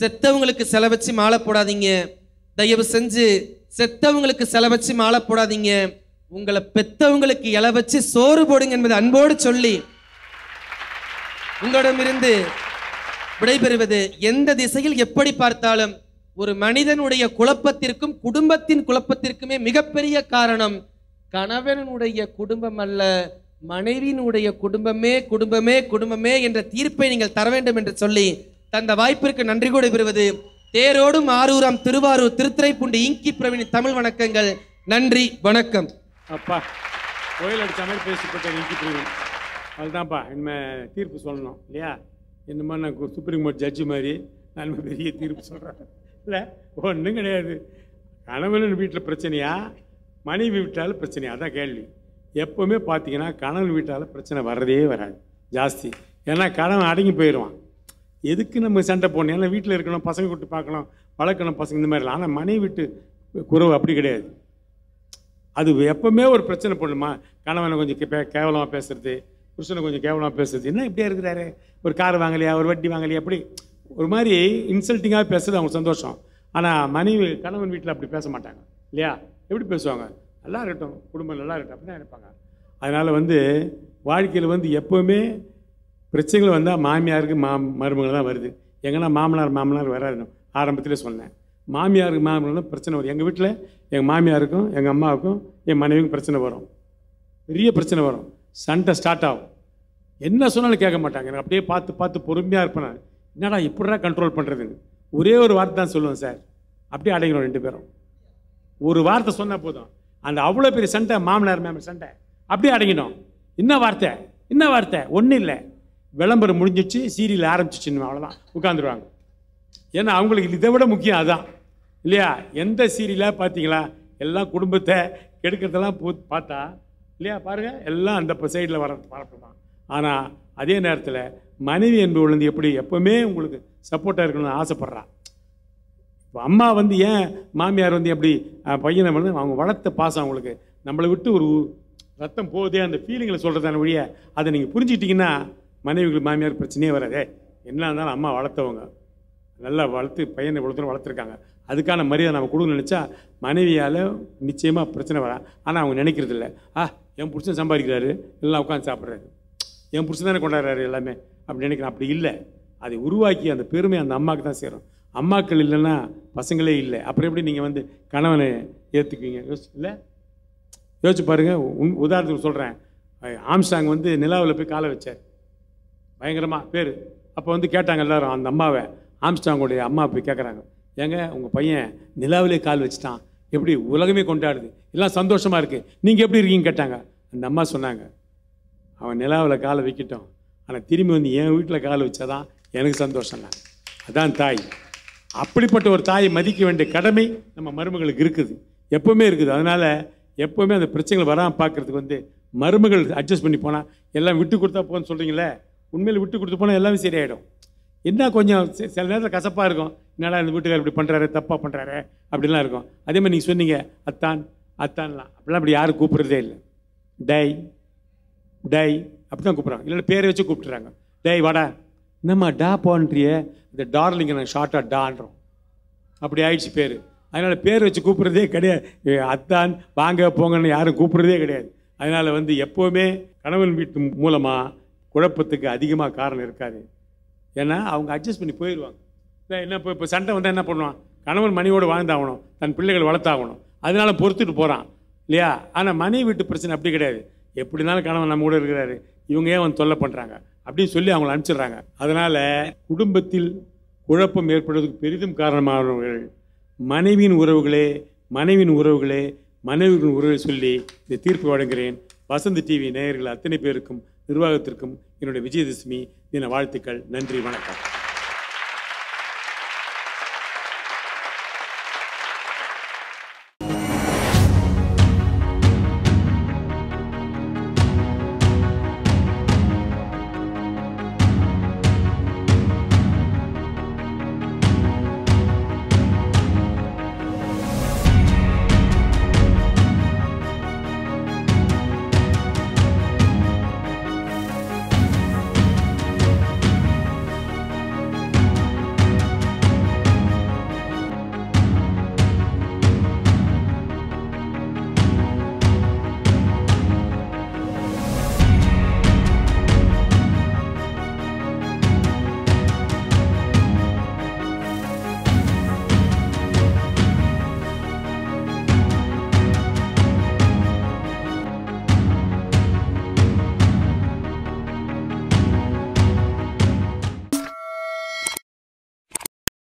செத்தவங்களுக்கு செலவச்சு மாலை போடாதீங்க. தயவு செஞ்சு செத்தவங்களுக்கு செலவச்சு மாலை போடாதீங்க. உங்களை பெத்தவங்களுக்கு இலவச்சு சோறு போடுங்க என்பது அன்போடு சொல்லி உங்களிடமிருந்து விடைபெறுவது எந்த திசையில் எப்படி பார்த்தாலும் ஒரு மனிதனுடைய குழப்பத்திற்கும் குடும்பத்தின் குழப்பத்திற்குமே மிகப்பெரிய காரணம் கணவனுடைய குடும்பம் அல்ல, மனைவியினுடைய குடும்பமே குடும்பமே குடும்பமே என்ற தீர்ப்பை நீங்கள் தர வேண்டும் என்று சொல்லி தந்த வாய்ப்பிற்கு நன்றி கூட பெறுவது தேரோடும் ஆரூராம் திருவாரூர் திருத்துறைப்பூண்டி இங்கி பிரவீன் தமிழ் வணக்கங்கள். நன்றி வணக்கம். அப்பா கோயில் தமிழ் பேசப்பட்ட இங்கி பிரவீன் அதுதான்ப்பா இனிமேல் தீர்ப்பு சொல்லணும் இல்லையா? என்னமா நான் சுப்ரீம் கோர்ட் ஜட்ஜு மாதிரி நான் பெரிய தீர்ப்பு சொல்கிறேன் இல்லை ஒன்றும் கிடையாது. கணவன் வீட்டில் பிரச்சனையா மனைவி வீட்டால் பிரச்சனையா? அதான் கேள்வி. எப்போவுமே பார்த்தீங்கன்னா கணவன் வீட்டால் பிரச்சனை வர்றதே வராது ஜாஸ்தி. ஏன்னா கணவன் அடங்கி போயிடுவான். எதுக்கு நம்ம சண்டை போடணும்? ஏன்னா வீட்டில் இருக்கணும், பசங்க கூட்டி பார்க்கணும், வளர்க்கணும் பசங்க, இந்த மாதிரிலாம். ஆனால் மனைவி வீட்டு குறவு அப்படி கிடையாது. அது எப்போவுமே ஒரு பிரச்சனை போடணுமா? கணவனை கொஞ்சம் கேவலமாக பேசுறது, புருஷனை கொஞ்சம் கேவலமாக பேசுறது, என்ன இப்படியா இருக்கிறாரு, ஒரு கார் வாங்கலையா, ஒரு வட்டி வாங்கலையா, அப்படி ஒரு மாதிரி இன்சல்ட்டிங்காக பேசுறது அவங்க சந்தோஷம். ஆனால் மனைவி கணவன் வீட்டில் அப்படி பேச மாட்டாங்க இல்லையா? எப்படி பேசுவாங்க? நல்லா இருக்கட்டும், குடும்பம் நல்லா இருக்கட்டும் அப்படின்னு நினைப்பாங்க. அதனால் வாழ்க்கையில் எப்போவுமே பிரச்சனைகள் வந்தால் மாமியாருக்கு மருமகள் தான் வருது. எங்கன்னா மாமனார் வராது. ஆரம்பத்தில் சொன்னேன், மாமியாருக்கு மாமனார் பிரச்சனை வரும். எங்கள் வீட்டில் எங்கள் மாமியாருக்கும் எங்கள் அம்மாவுக்கும் என் மனைவிக்கும் பிரச்சனை வரும், பெரிய பிரச்சனை வரும். சண்டை ஸ்டார்ட் ஆகும். என்ன சொன்னாலும் கேட்க மாட்டாங்க. எனக்கு அப்படியே பார்த்து பார்த்து பொறுமையாக இருப்பேன் நான். என்னடா இப்படிடா கண்ட்ரோல் பண்ணுறதுன்னு ஒரே ஒரு வார்த்தை தான் சொல்லுவேன் சார். அப்படியே அடங்கிடும் ரெண்டு பேரும். ஒரு வார்த்தை சொன்னால் போதும். அந்த அவ்வளோ பெரிய சண்டை, மாமனார் மாமனார் சண்டை, அப்படியே அடங்கிடும். என்ன வார்த்தை, என்ன வார்த்தை, ஒன்றும் இல்லை, விளம்பரம் முடிஞ்சிச்சு, சீரியல் ஆரம்பிச்சிச்சுன்னு அவ்வளோதான் உட்காந்துருவாங்க. ஏன்னா அவங்களுக்கு இதை விட முக்கியம் அதுதான் இல்லையா? எந்த சீரியலாக பார்த்தீங்களா, எல்லாம் குடும்பத்தை கெடுக்கிறதெல்லாம் பார்த்தா இல்லையா? பாருங்கள், எல்லாம் அந்த சைடில் வரப்படலாம். ஆனால் அதே நேரத்தில் மனைவி என்பவள் எப்படி எப்போவுமே உங்களுக்கு சப்போர்ட்டாக இருக்கணும்னு ஆசைப்பட்றா. இப்போ அம்மா ஏன் மாமியார் எப்படி பையனை அவங்க வளர்த்த பாசம் அவங்களுக்கு, நம்மளை விட்டு ஒரு ரத்தம் போதே அந்த ஃபீலிங்களை சொல்கிறதான வழியை அதை நீங்கள் புரிஞ்சுக்கிட்டிங்கன்னா மனைவிகளுக்கு மாமியார் பிரச்சனையே வராதே. என்ன இருந்தாலும் அம்மா வளர்த்தவங்க, நல்லா வளர்த்து பையனை இவ்வளோ தூரம் வளர்த்துருக்காங்க. அதுக்கான மரியாதை நம்ம கொடுக்கணும்னு நினச்சா மனைவியால் நிச்சயமாக பிரச்சனை வரா. ஆனால் அவங்க நினைக்கிறது இல்லை. என் புருஷன் சம்பாதிக்கிறாரு, எல்லாம் உட்காந்து சாப்பிட்றாரு, என் புருஷன் தானே கொண்டாடுறாரு எல்லாமே அப்படின்னு நினைக்கிறேன். அப்படி இல்லை. அதை உருவாக்கி அந்த பெருமை அந்த அம்மாவுக்கு தான் சேரும். அம்மாக்கள் இல்லைன்னா பசங்களே இல்லை. அப்புறம் எப்படி நீங்கள் கணவனை ஏற்றுக்குவீங்க? இல்லை, யோசிச்சு பாருங்கள். உதாரணத்துக்கு சொல்கிறேன், ஆம்ஸ்டாங் நிலாவில் போய் காலை வச்சார், பயங்கரமாக பேர். அப்போ கேட்டாங்க எல்லாரும் அந்த அம்மாவை, ஆம்ஸ்டாங்குடைய அம்மா போய் கேட்குறாங்க, ஏங்க உங்கள் பையன் நிலாவிலே கால் வச்சுட்டான், எப்படி உலகமே கொண்டாடுது, எல்லாம் சந்தோஷமாக இருக்குது, நீங்கள் எப்படி இருக்கீங்க கேட்டாங்க. அந்த அம்மா சொன்னாங்க, அவன் நிலாவில் காலை வைக்கட்டும், ஆனால் திரும்பி என் வீட்டில் காலை வச்சாதான் எனக்கு சந்தோஷம். நான் அதான் தாய். அப்படிப்பட்ட ஒரு தாயை மதிக்க வேண்டிய கடமை நம்ம மருமகளுக்கு இருக்குது, எப்போவுமே இருக்குது. அதனால் எப்போவுமே அந்த பிரச்சனைகள் வராமல் பார்க்குறதுக்கு மருமகள் அட்ஜஸ்ட் பண்ணி போனால், எல்லாம் விட்டு கொடுத்தா போன்னு சொல்கிறீங்களே, உண்மையில் விட்டு கொடுத்து போனால் எல்லாமே சரியாயிடும். என்ன கொஞ்சம் சில நேரத்தில் கசப்பாக இருக்கும், என்னடா இந்த வீட்டுக்காரர் இப்படி பண்ணுறாரு, தப்பாக பண்ணுறாரு அப்படிலாம் இருக்கும். அதேமாதிரி நீங்கள் சொன்னீங்க அத்தான் அத்தான்லாம், அப்படிலாம் அப்படி யாரும் கூப்பிட்றதே இல்லை. டை டை அப்படி தான் கூப்பிட்றாங்க. இல்லைன்னா பேரை வச்சு கூப்பிட்டுறாங்க, டை வாடா, என்னம்மா டா போன்றியே, இந்த டார்லிங்கை நாங்கள் ஷார்ட்டாக டான்றோம், அப்படி ஆயிடுச்சு பேர். அதனால் பேர் வச்சு கூப்பிட்றதே கிடையாது. அத்தான் வாங்க போங்கன்னு யாரும் கூப்பிட்றதே கிடையாது. அதனால் வந்து எப்போவுமே கணவன் வீட்டு மூலமாக குழப்பத்துக்கு அதிகமாக காரணம் இருக்காது. ஏன்னா அவங்க அட்ஜஸ்ட் பண்ணி போயிடுவாங்க. என்ன இப்போ இப்போ சண்டை வந்தால் என்ன பண்ணுவான்? கணவன் மனைவியோடு வாழ்ந்தாகணும், தன் பிள்ளைகள் வளர்த்தாகணும், அதனால பொறுத்துட்டு போகிறான் இல்லையா? ஆனால் மனைவி வீட்டு பிரச்சனை அப்படி கிடையாது. எப்படினாலும் கணவன் நம்ம கூட இருக்கிறாரு, இவங்க ஏன் வந்து தொல்லை பண்ணுறாங்க அப்படின்னு சொல்லி அவங்கள அனுப்பிச்சிடுறாங்க. அதனால் குடும்பத்தில் குழப்பம் ஏற்படுவதற்கு பெரிதும் காரணமானவர்கள் மனைவியின் உறவுகளே, மனைவியின் உறவுகளே, மனைவியின் உறவுகளை சொல்லி இந்த தீர்ப்பு வழங்குகிறேன். வசந்த் டிவி நேயர்கள் அத்தனை பேருக்கும் நிர்வாகத்திற்கும் என்னுடைய விஜயதசமி தின வாழ்த்துக்கள். நன்றி, வணக்கம்.